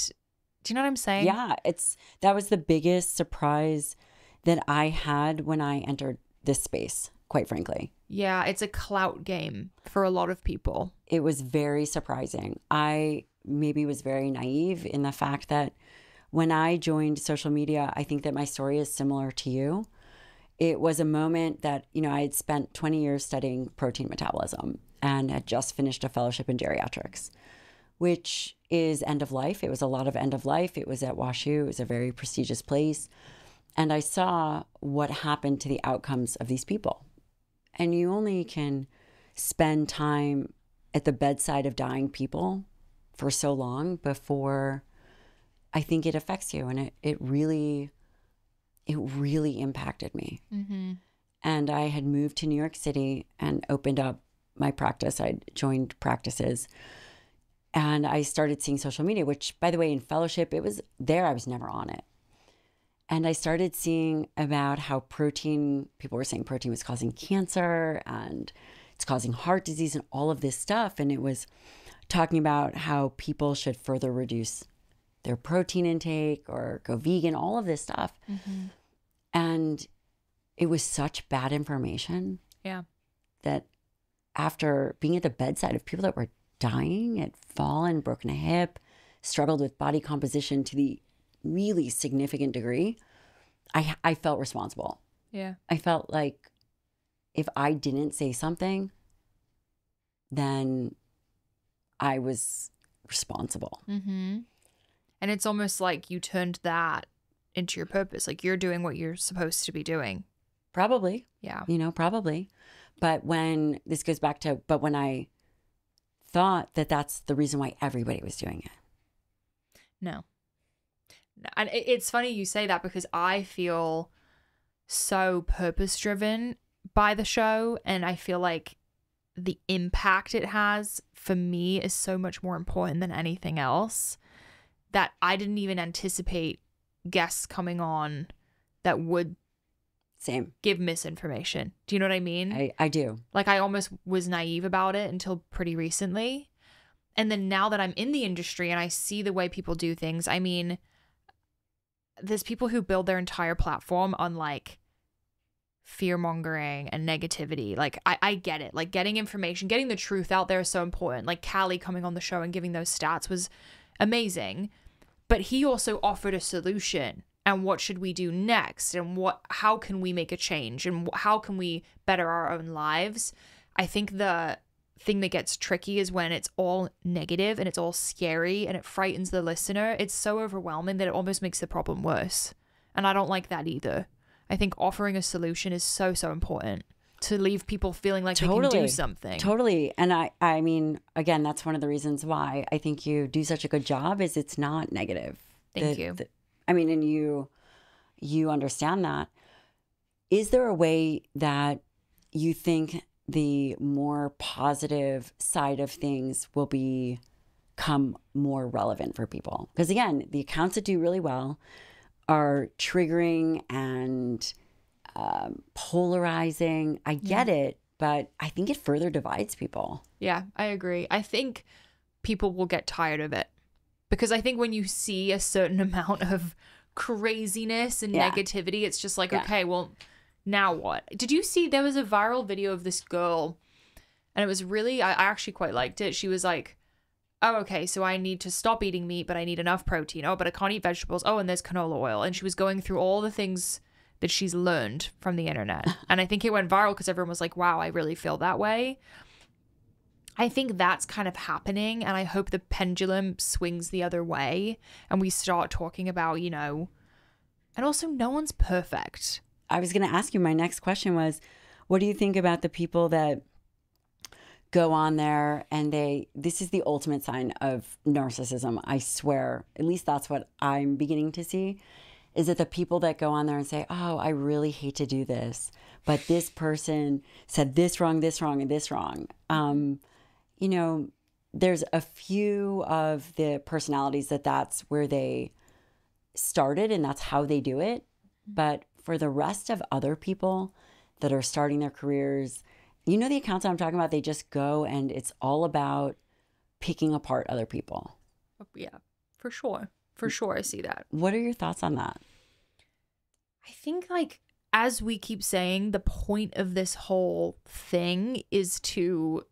do you know what I'm saying? Yeah, it's that was the biggest surprise that I had when I entered this space, quite frankly. Yeah, it's a clout game for a lot of people. It was very surprising. I maybe was very naive in the fact that when I joined social media, I think that my story is similar to you. It was a moment that, you know, I had spent twenty years studying protein metabolism and had just finished a fellowship in geriatrics, which is end of life. It was a lot of end of life. It was at WashU. It was a very prestigious place. And I saw what happened to the outcomes of these people. And you only can spend time at the bedside of dying people for so long before I think it affects you. And it, it really, it really impacted me. Mm-hmm. And I had moved to New York City and opened up my practice. I'd joined practices. And I started seeing social media, which, by the way, in fellowship, it was there. I was never on it. And I started seeing about how protein, people were saying protein was causing cancer and it's causing heart disease and all of this stuff. And it was talking about how people should further reduce their protein intake or go vegan, all of this stuff. Mm-hmm. And it was such bad information. Yeah. That after being at the bedside of people that were dying, had fallen, broken a hip, struggled with body composition to the really significant degree, I I felt responsible. Yeah. I felt like if I didn't say something, then I was responsible. Mm-hmm. And it's almost like you turned that into your purpose. Like you're doing what you're supposed to be doing. Probably. Yeah. You know, probably. But when this goes back to, but when I thought that that's the reason why everybody was doing it. No. And it's funny you say that because I feel so purpose driven by the show. And I feel like the impact it has for me is so much more important than anything else that I didn't even anticipate guests coming on that would Same. give misinformation. Do you know what I mean? I, I do. Like I almost was naive about it until pretty recently. And then now that I'm in the industry and I see the way people do things, I mean, there's people who build their entire platform on like fear mongering and negativity. Like I, I get it. Like getting information, getting the truth out there is so important. Like Callie coming on the show and giving those stats was amazing, but he also offered a solution and what should we do next? And what, how can we make a change? And how can we better our own lives? I think the thing that gets tricky is when it's all negative and it's all scary and it frightens the listener. It's so overwhelming that it almost makes the problem worse. And I don't like that either. I think offering a solution is so, so important to leave people feeling like totally. They can do something. Totally. And I, I mean, again, that's one of the reasons why I think you do such a good job is it's not negative. Thank the, you. The, I mean, and you, you understand that. Is there a way that you think the more positive side of things will be, become more relevant for people? Because again, the accounts that do really well are triggering and um, polarizing. I get yeah. it, but I think it further divides people. Yeah, I agree. I think people will get tired of it because I think when you see a certain amount of craziness and yeah. negativity, it's just like, yeah. okay, well, now what? Did you see there was a viral video of this girl and it was really, I, I actually quite liked it. She was like, oh, okay, so I need to stop eating meat, but I need enough protein. Oh, but I can't eat vegetables. Oh, and there's canola oil. And she was going through all the things that she's learned from the internet. And I think it went viral because everyone was like, wow, I really feel that way. I think that's kind of happening. And I hope the pendulum swings the other way and we start talking about, you know, and also no one's perfect. I was going to ask you, my next question was, what do you think about the people that go on there and they, this is the ultimate sign of narcissism, I swear, at least that's what I'm beginning to see, is that the people that go on there and say, oh, I really hate to do this, but this person said this wrong, this wrong, and this wrong. Um, you know, there's a few of the personalities that that's where they started and that's how they do it, but for the rest of other people that are starting their careers, you know the accounts I'm talking about, they just go and it's all about picking apart other people. Yeah, for sure. For sure, I see that. What are your thoughts on that? I think, like, as we keep saying, the point of this whole thing is to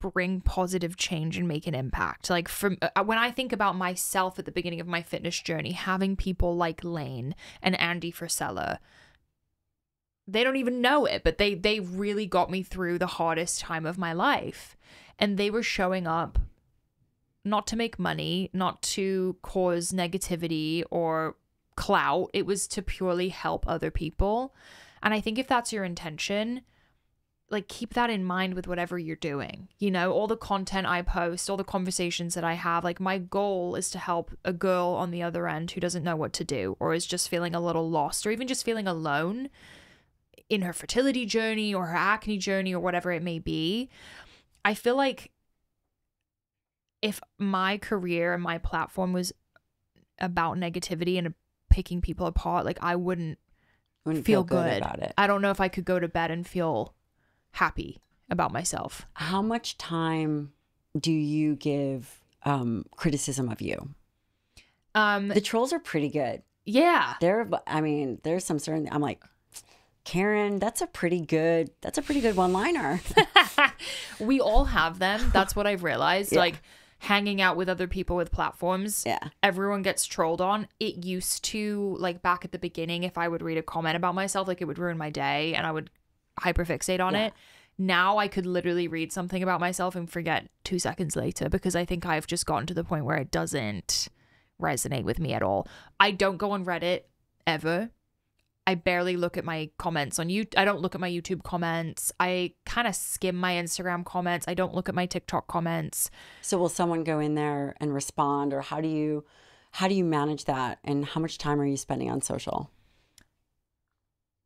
bring positive change and make an impact. Like, from when I think about myself at the beginning of my fitness journey, having people like Lane and Andy Frisella, they don't even know it, but they they really got me through the hardest time of my life. And they were showing up not to make money, not to cause negativity or clout. It was to purely help other people. And I think if that's your intention, like keep that in mind with whatever you're doing. You know, all the content I post, all the conversations that I have, like my goal is to help a girl on the other end who doesn't know what to do or is just feeling a little lost or even just feeling alone in her fertility journey or her acne journey or whatever it may be. I feel like if my career and my platform was about negativity and picking people apart, like I wouldn't, wouldn't feel, feel good. good about it. I don't know if I could go to bed and feel happy about myself. How much time do you give um, criticism of you? Um, the trolls are pretty good. Yeah. They're, I mean, there's some certain, I'm like, Karen, that's a pretty good, that's a pretty good one-liner. We all have them. That's what I've realized. Yeah. Like hanging out with other people with platforms, yeah. everyone gets trolled on. It used to, like back at the beginning, if I would read a comment about myself, like it would ruin my day and I would hyperfixate on yeah. it. Now I could literally read something about myself and forget two seconds later because I think I've just gotten to the point where it doesn't resonate with me at all. I don't go on Reddit ever. I barely look at my comments on YouTube. I don't look at my YouTube comments. I kind of skim my Instagram comments. I don't look at my TikTok comments. So will someone go in there and respond, or how do you, how do you manage that? And how much time are you spending on social?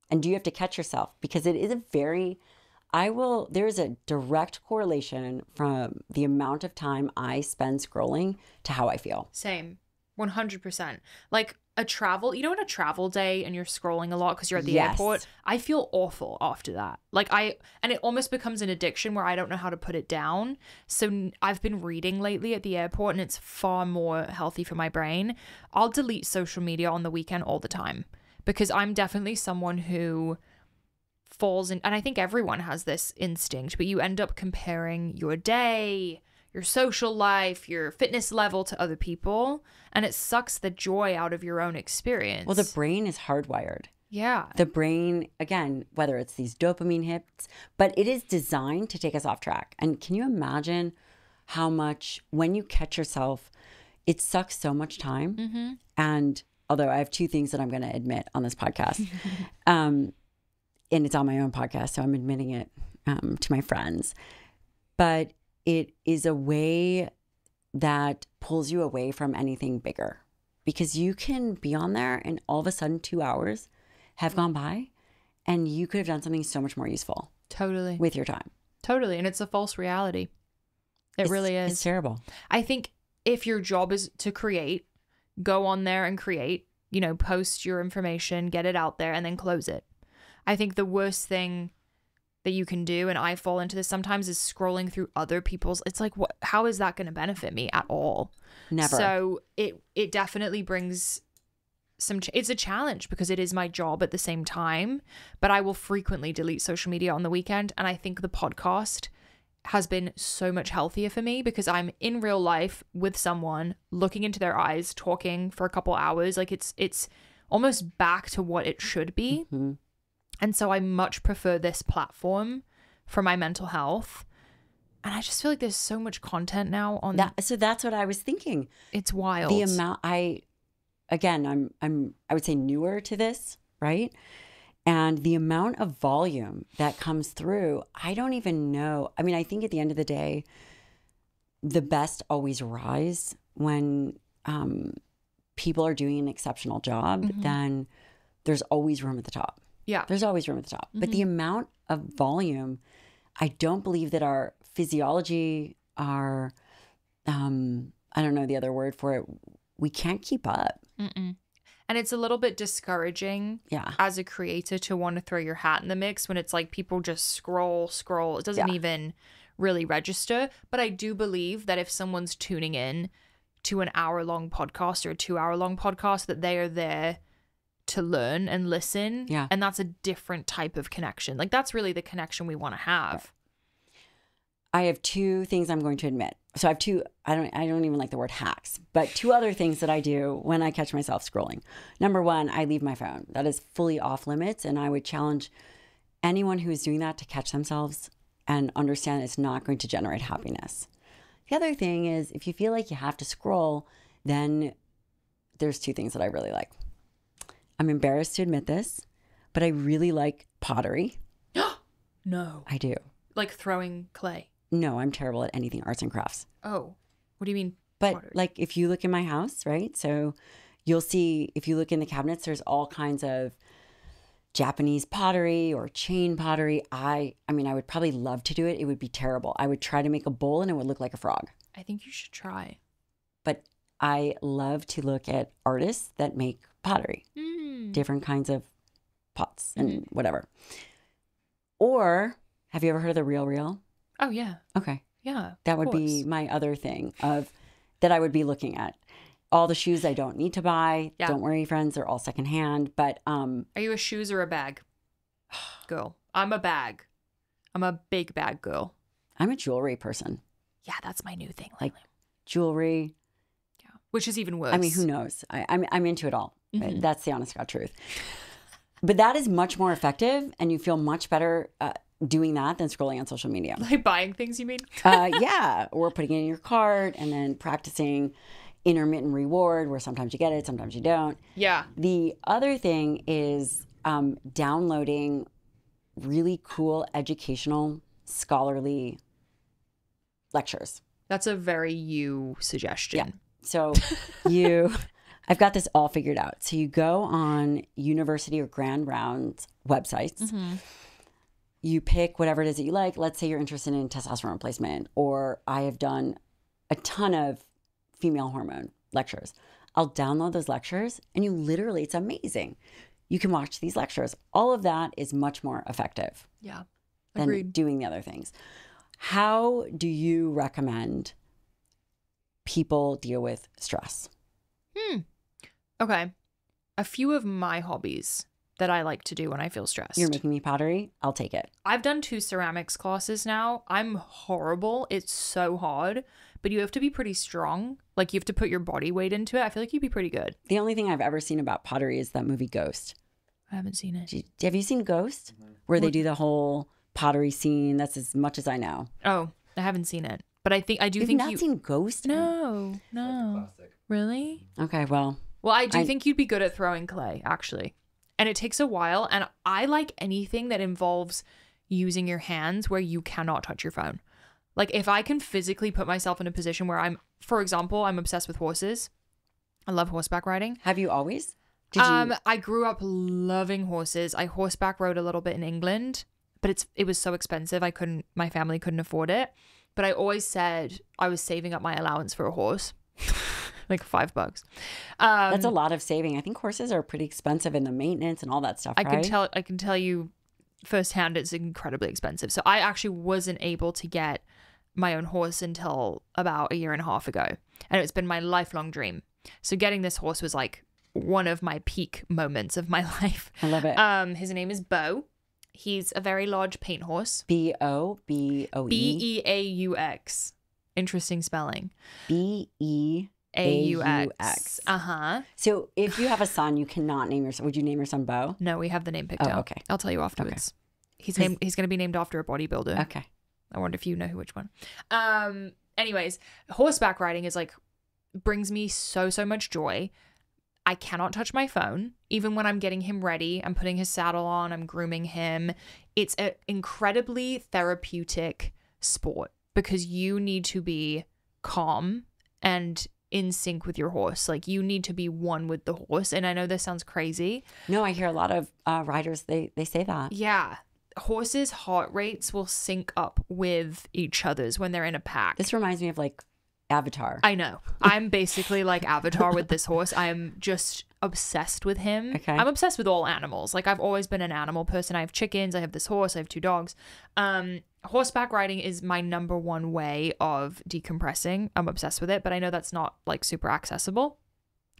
And do you have to catch yourself? Because it is a very, I will, there is a direct correlation from the amount of time I spend scrolling to how I feel. Same, one hundred percent. Like, a travel, you know, in a travel day and you're scrolling a lot because you're at the yes. airport, I feel awful after that. Like I, and it almost becomes an addiction where I don't know how to put it down. So I've been reading lately at the airport, and it's far more healthy for my brain. I'll delete social media on the weekend all the time, because I'm definitely someone who falls in, and I think everyone has this instinct, but you end up comparing your day, your social life, your fitness level to other people, and it sucks the joy out of your own experience. Well, the brain is hardwired. Yeah. The brain, again, whether it's these dopamine hits, but it is designed to take us off track. And can you imagine how much, when you catch yourself, it sucks so much time. Mm-hmm. And although I have two things that I'm going to admit on this podcast, um, and it's on my own podcast, so I'm admitting it um, to my friends, but it is a way that pulls you away from anything bigger, because you can be on there and all of a sudden two hours have gone by and you could have done something so much more useful. Totally. With your time. Totally. And it's a false reality. It it's, really is. It's terrible. I think if your job is to create, go on there and create, you know, post your information, get it out there, and then close it. I think the worst thing that you can do, and I fall into this sometimes, is scrolling through other people's. It's like, what? How is that going to benefit me at all? Never. So it it definitely brings some. Ch it's a challenge because it is my job at the same time. But I will frequently delete social media on the weekend, and I think the podcast has been so much healthier for me because I'm in real life with someone, looking into their eyes, talking for a couple hours. Like it's it's almost back to what it should be. Mm-hmm. And so I much prefer this platform for my mental health. And I just feel like there's so much content now on that. So that's what I was thinking. It's wild. The amount I, again, I'm, I'm, I would say newer to this, right? And the amount of volume that comes through, I don't even know. I mean, I think at the end of the day, the best always rise when um, people are doing an exceptional job, mm-hmm. then there's always room at the top. Yeah. There's always room at the top. Mm-hmm. But the amount of volume, I don't believe that our physiology, our, um, I don't know the other word for it, we can't keep up. Mm-mm. And it's a little bit discouraging yeah. as a creator to want to throw your hat in the mix when it's like people just scroll, scroll. It doesn't yeah. even really register. But I do believe that if someone's tuning in to an hour-long podcast or a two-hour-long podcast, that they are there to learn and listen. Yeah. And that's a different type of connection. Like that's really the connection we want to have. I have two things I'm going to admit. So I have two, I don't, I don't even like the word hacks, but two other things that I do when I catch myself scrolling. Number one, I leave my phone. That is fully off limits. And I would challenge anyone who is doing that to catch themselves and understand it's not going to generate happiness. The other thing is, if you feel like you have to scroll, then there's two things that I really like. I'm embarrassed to admit this, but I really like pottery. No. I do. Like throwing clay? No, I'm terrible at anything arts and crafts. Oh, what do you mean But pottery? Like if you look in my house, right? So you'll see, if you look in the cabinets, there's all kinds of Japanese pottery or chain pottery. I, I mean, I would probably love to do it. It would be terrible. I would try to make a bowl and it would look like a frog. I think you should try. But I love to look at artists that make pottery. Mm. Different kinds of pots and mm-hmm. whatever. Or have you ever heard of the Real Real? Oh, yeah. Okay. Yeah. That would course. be my other thing of that I would be looking at. All the shoes I don't need to buy. Yeah. Don't worry, friends. They're all secondhand. But um, are you a shoes or a bag girl? I'm a bag. I'm a big bag girl. I'm a jewelry person. Yeah, that's my new thing lately. Like jewelry. Yeah. Which is even worse. I mean, who knows? I, I'm, I'm into it all. Mm-hmm. That's the honest to God truth. But that is much more effective, and you feel much better uh, doing that than scrolling on social media. Like buying things, you mean? uh, yeah, or putting it in your cart and then practicing intermittent reward where sometimes you get it, sometimes you don't. Yeah. The other thing is um, downloading really cool educational scholarly lectures. That's a very you suggestion. Yeah. So you, I've got this all figured out. So you go on university or grand rounds websites. Mm-hmm. You pick whatever it is that you like. Let's say you're interested in testosterone replacement, or I have done a ton of female hormone lectures. I'll download those lectures and you literally, it's amazing. You can watch these lectures. All of that is much more effective. Yeah. Than Agreed. Doing the other things. How do you recommend people deal with stress? Hmm. Okay. A few of my hobbies that I like to do when I feel stressed. You're making me pottery. I'll take it. I've done two ceramics classes now. I'm horrible. It's so hard. But you have to be pretty strong. Like, you have to put your body weight into it. I feel like you'd be pretty good. The only thing I've ever seen about pottery is that movie Ghost. I haven't seen it. You, have you seen Ghost? Mm-hmm. Where what? They do the whole pottery scene. That's as much as I know. Oh, I haven't seen it. But I think I do You've think not you... seen Ghost? No, no. Really? Okay, well. Well, I do I... think you'd be good at throwing clay, actually. And it takes a while. And I like anything that involves using your hands where you cannot touch your phone. Like, if I can physically put myself in a position where I'm, for example, I'm obsessed with horses. I love horseback riding. Have you always? Did um, you... I grew up loving horses. I horseback rode a little bit in England, but it's it was so expensive. I couldn't, my family couldn't afford it. But I always said I was saving up my allowance for a horse, like five bucks. Um, That's a lot of saving. I think horses are pretty expensive in the maintenance and all that stuff. I right? can tell. I can tell you firsthand, it's incredibly expensive. So I actually wasn't able to get my own horse until about a year and a half ago, and it's been my lifelong dream. So getting this horse was like one of my peak moments of my life. I love it. Um, his name is Beau. He's a very large paint horse. B O B O E. B E A U X. Interesting spelling. B E A U X. Uh-huh. So if you have a son, you cannot name your son. Would you name your son Beau? No, we have the name picked out. Oh, okay. I'll tell you afterwards. Okay. He's named, he's going to be named after a bodybuilder. Okay. I wonder if you know which one. Um. Anyways, horseback riding is like, brings me so, so much joy. I cannot touch my phone. Even when I'm getting him ready, I'm putting his saddle on, I'm grooming him. It's an incredibly therapeutic sport because you need to be calm and in sync with your horse. Like, you need to be one with the horse. And I know this sounds crazy. No, I hear a lot of uh, riders, they, they say that. Yeah. Horses' heart rates will sync up with each other's when they're in a pack. This reminds me of like Avatar. I know. I'm basically like Avatar with this horse. I'm just obsessed with him. Okay. I'm obsessed with all animals. Like, I've always been an animal person. I have chickens. I have this horse. I have two dogs. Um, horseback riding is my number one way of decompressing. I'm obsessed with it, but I know that's not like super accessible.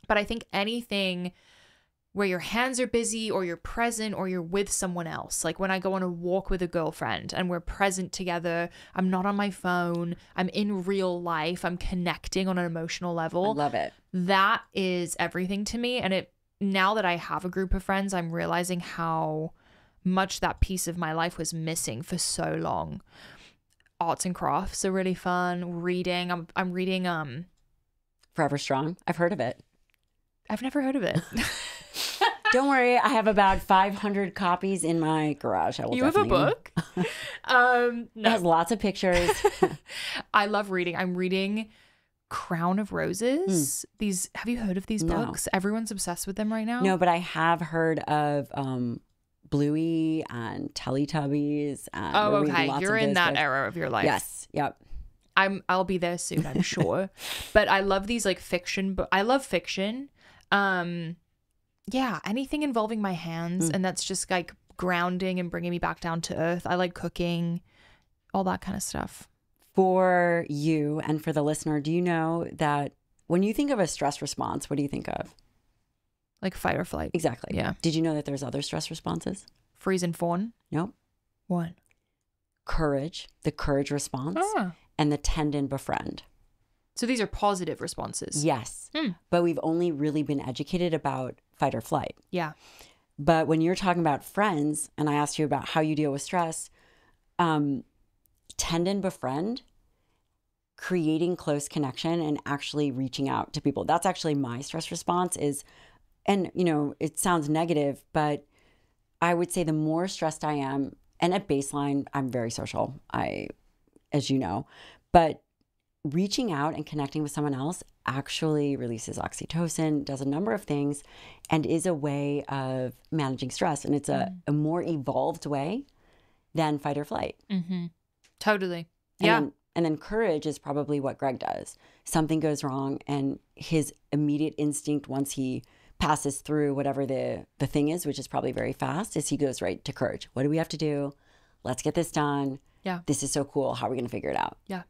But I think anything where your hands are busy or you're present or you're with someone else. Like when I go on a walk with a girlfriend and we're present together, I'm not on my phone, I'm in real life, I'm connecting on an emotional level. I love it. That is everything to me. And it now that I have a group of friends, I'm realizing how much that piece of my life was missing for so long. Arts and crafts are really fun. Reading. I'm, I'm reading um, Forever Strong. I've heard of it. I've never heard of it. Don't worry, I have about five hundred copies in my garage. I will you have a book? um, no. It has lots of pictures. I love reading. I'm reading Crown of Roses. Mm. These, have you heard of these no. books? Everyone's obsessed with them right now. No, but I have heard of um, Bluey and Teletubbies. And oh, okay. You're in that books. Era of your life. Yes. Yep. I'm, I'll be there soon, I'm sure. But I love these like fiction books. I love fiction. Um... Yeah, anything involving my hands. Mm. And that's just like grounding and bringing me back down to earth. I like cooking, all that kind of stuff. For you and for the listener, do you know that when you think of a stress response, what do you think of? Like fight or flight. Exactly. Yeah. Did you know that there's other stress responses? Freeze and fawn? Nope. What? Courage, the courage response, ah. and the tend and befriend. So these are positive responses. Yes. Hmm. But we've only really been educated about fight or flight. Yeah. But when you're talking about friends, and I asked you about how you deal with stress, um, tend and befriend creating close connection and actually reaching out to people. That's actually my stress response is, and you know, it sounds negative, but I would say the more stressed I am, and at baseline, I'm very social, I, as you know, but reaching out and connecting with someone else actually releases oxytocin, does a number of things, and is a way of managing stress. And it's a, mm-hmm. a more evolved way than fight or flight. Mm-hmm. Totally. And yeah. Then, and then courage is probably what Greg does. Something goes wrong, and his immediate instinct once he passes through whatever the, the thing is, which is probably very fast, is he goes right to courage. What do we have to do? Let's get this done. Yeah. This is so cool. How are we going to figure it out? Yeah.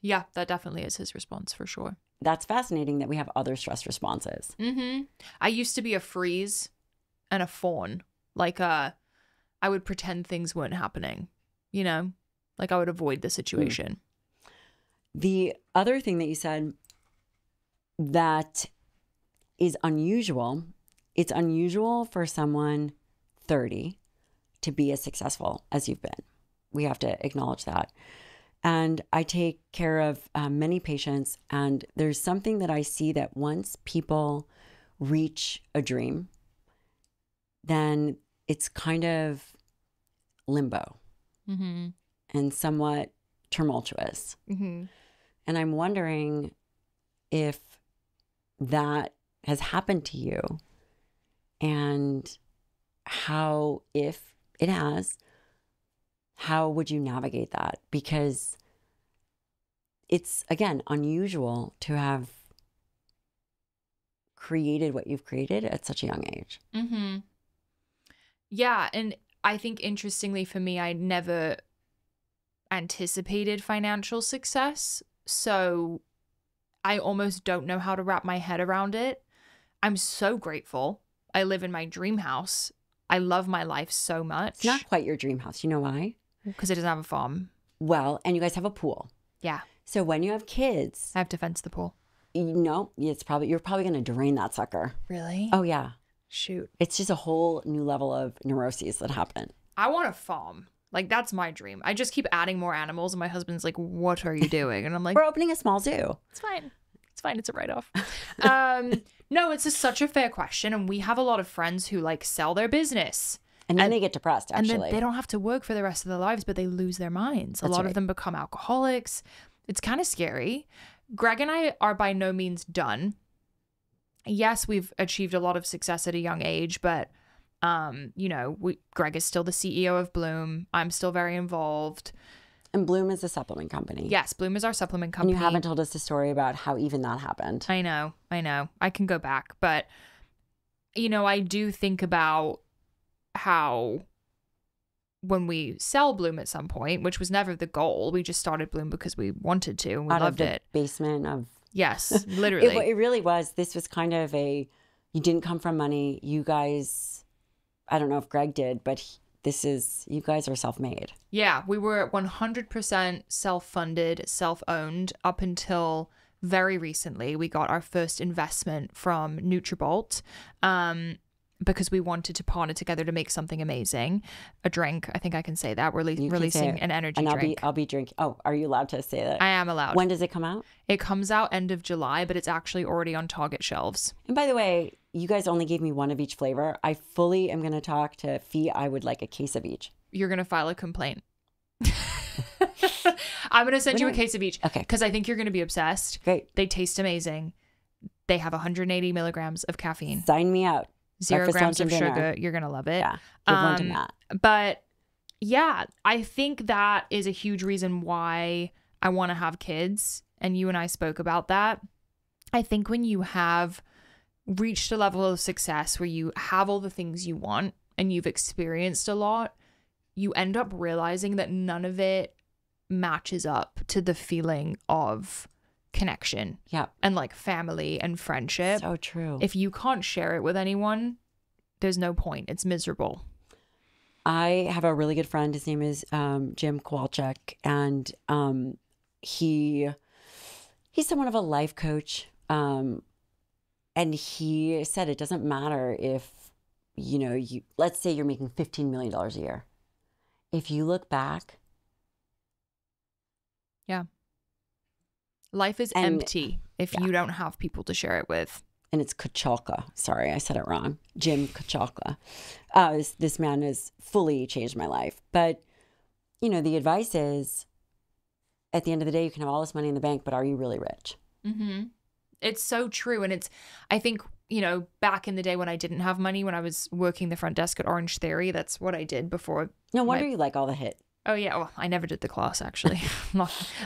Yeah, that definitely is his response for sure. That's fascinating that we have other stress responses. Mm-hmm. I used to be a freeze and a fawn. Like uh, I would pretend things weren't happening, you know? Like I would avoid the situation. Mm. The other thing that you said that is unusual. It's unusual for someone thirty to be as successful as you've been. We have to acknowledge that. And I take care of uh, many patients, and there's something that I see that once people reach a dream, then it's kind of limbo mm-hmm. and somewhat tumultuous. Mm-hmm. And I'm wondering if that has happened to you and how, if it has, how would you navigate that? Because it's, again, unusual to have created what you've created at such a young age. Mm-hmm. Yeah. And I think interestingly for me, I never anticipated financial success. So I almost don't know how to wrap my head around it. I'm so grateful. I live in my dream house. I love my life so much. It's not quite your dream house. You know why? Because it doesn't have a farm. Well, and you guys have a pool. Yeah. So when you have kids. I have to fence the pool. You no, know, it's probably, you're probably going to drain that sucker. Really? Oh, yeah. Shoot. It's just a whole new level of neuroses that happen. I want a farm. Like, that's my dream. I just keep adding more animals, and my husband's like, what are you doing? And I'm like, we're opening a small zoo. It's fine. It's fine. It's a write-off. um, no, it's just such a fair question. And we have a lot of friends who, like, sell their business. And then and, they get depressed, actually. And then they don't have to work for the rest of their lives, but they lose their minds. A that's lot right. of them become alcoholics. It's kind of scary. Greg and I are by no means done. Yes, we've achieved a lot of success at a young age, but... Um, you know, we, Greg is still the C E O of Bloom. I'm still very involved. And Bloom is a supplement company. Yes, Bloom is our supplement company. And you haven't told us the story about how even that happened. I know, I know. I can go back. But, you know, I do think about how when we sell Bloom at some point, which was never the goal, we just started Bloom because we wanted to and we Out loved of the it. Basement of... Yes, literally. it, it really was. This was kind of a, you didn't come from money. You guys... I don't know if Greg did, but he, this is, you guys are self-made. Yeah, we were one hundred percent self-funded, self-owned up until very recently. We got our first investment from Nutribolt um, because we wanted to partner together to make something amazing. A drink, I think I can say that. We're rele releasing an energy and I'll drink. Be, I'll be drinking. Oh, are you allowed to say that? I am allowed. When does it come out? It comes out end of July, but it's actually already on Target shelves. And by the way, you guys only gave me one of each flavor. I fully am going to talk to Fee. I would like a case of each. You're going to file a complaint. I'm going to send We're you not... a case of each. Okay. Because I think you're going to be obsessed. Great. They taste amazing. They have one hundred eighty milligrams of caffeine. Sign me out. Zero Breakfast, grams of sugar. Dinner. You're going to love it. Yeah. Give um, one to Matt. But yeah, I think that is a huge reason why I want to have kids. And you and I spoke about that. I think when you have... reached a level of success where you have all the things you want and you've experienced a lot, you end up realizing that none of it matches up to the feeling of connection. Yeah. And like family and friendship. So true. If you can't share it with anyone, there's no point. It's miserable. I have a really good friend. His name is um, Jim Kachalka. And um, he he's somewhat of a life coach. Um And he said it doesn't matter if, you know, you let's say you're making fifteen million dollars a year. If you look back. Yeah. Life is and, empty if yeah. you don't have people to share it with. And it's Kachalka. Sorry, I said it wrong. Jim Kachalka. Uh, this, this man has fully changed my life. But, you know, the advice is, at the end of the day, you can have all this money in the bank, but are you really rich? Mm-hmm. It's so true. And it's, I think, you know, back in the day when I didn't have money, when I was working the front desk at Orange Theory, that's what I did before. No wonder my... you like all the HIIT. Oh, yeah. Well, I never did the class, actually.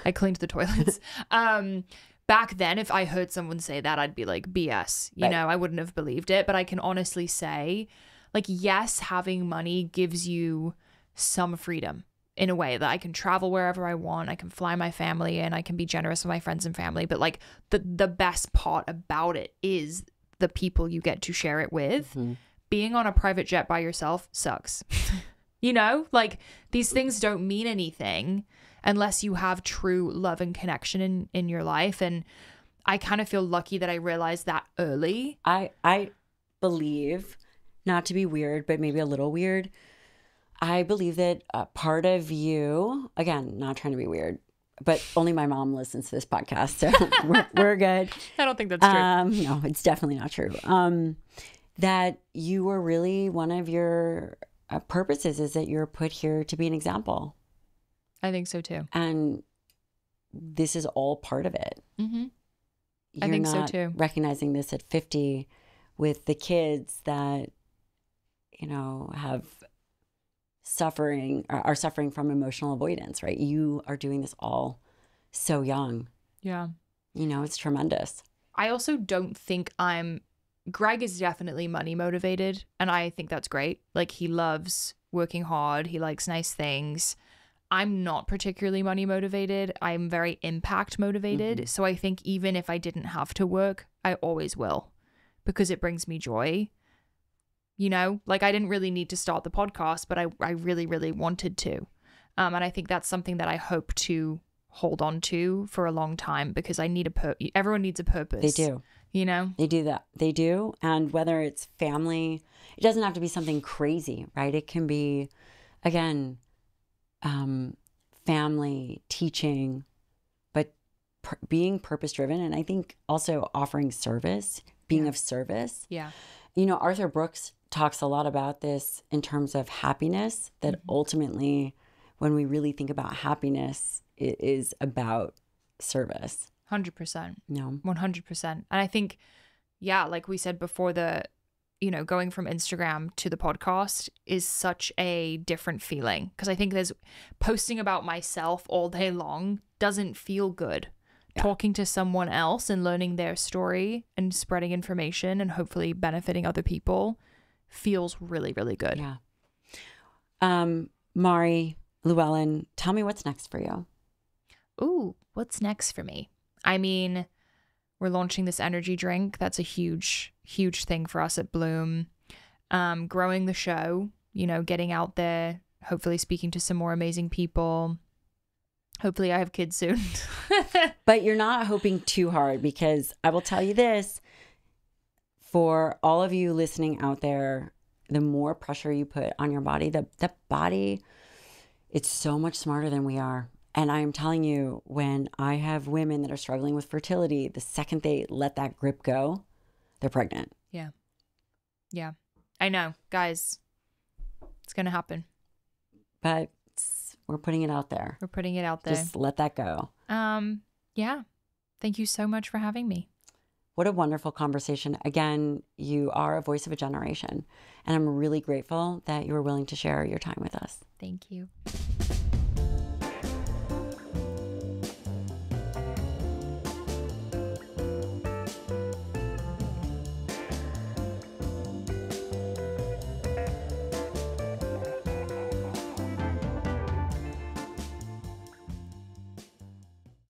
I cleaned the toilets. Um, back then, if I heard someone say that, I'd be like, B S. You right. know, I wouldn't have believed it. But I can honestly say, like, yes, having money gives you some freedom in a way that I can travel wherever I want. I can fly my family and I can be generous with my friends and family. But, like, the, the best part about it is the people you get to share it with. Mm-hmm. Being on a private jet by yourself sucks. You know, like, these things don't mean anything unless you have true love and connection in, in your life. And I kind of feel lucky that I realized that early. I, I believe, not to be weird, but maybe a little weird, I believe that a part of you, again, not trying to be weird, but only my mom listens to this podcast, so we're, we're good. I don't think that's true. Um, no, it's definitely not true. Um, that you were really one of your... Uh, purposes is that you're put here to be an example. I think so too. And this is all part of it. Mm-hmm. I think so too. Recognizing this at fifty with the kids that, you know, have suffering, are suffering from emotional avoidance, right? You are doing this all so young. Yeah. You know, it's tremendous. I also don't think I'm Greg is definitely money motivated, and I think that's great. Like, he loves working hard. He likes nice things. I'm not particularly money motivated. I'm very impact motivated. Mm-hmm. So I think even if I didn't have to work, I always will, because it brings me joy. You know, like, I didn't really need to start the podcast, but I, I really, really wanted to. Um, and I think that's something that I hope to hold on to for a long time, because I need a pur- everyone needs a purpose. They do. You know? They do that. They do. And whether it's family, it doesn't have to be something crazy, right? It can be, again, um, family, teaching, but pr- being purpose-driven. And I think also offering service, being yeah. of service. Yeah. You know, Arthur Brooks talks a lot about this in terms of happiness, that mm-hmm. ultimately when we really think about happiness, it is about service. one hundred percent. No. one hundred percent. And I think, yeah, like we said before, the, you know, going from Instagram to the podcast is such a different feeling, because I think there's posting about myself all day long doesn't feel good. Yeah. Talking to someone else and learning their story and spreading information and hopefully benefiting other people feels really, really good. Yeah. Um, Mari Llewellyn, tell me what's next for you. Ooh, what's next for me? I mean, we're launching this energy drink. That's a huge, huge thing for us at Bloom. Um, growing the show, you know, getting out there, hopefully speaking to some more amazing people. Hopefully I have kids soon. But you're not hoping too hard, because I will tell you this, for all of you listening out there, the more pressure you put on your body, the, the body, it's so much smarter than we are. And I'm telling you, when I have women that are struggling with fertility, the second they let that grip go, they're pregnant. Yeah. Yeah. I know. Guys, it's going to happen. But we're putting it out there. We're putting it out there. Just let that go. Um. Yeah. Thank you so much for having me. What a wonderful conversation. Again, you are a voice of a generation. And I'm really grateful that you were willing to share your time with us. Thank you.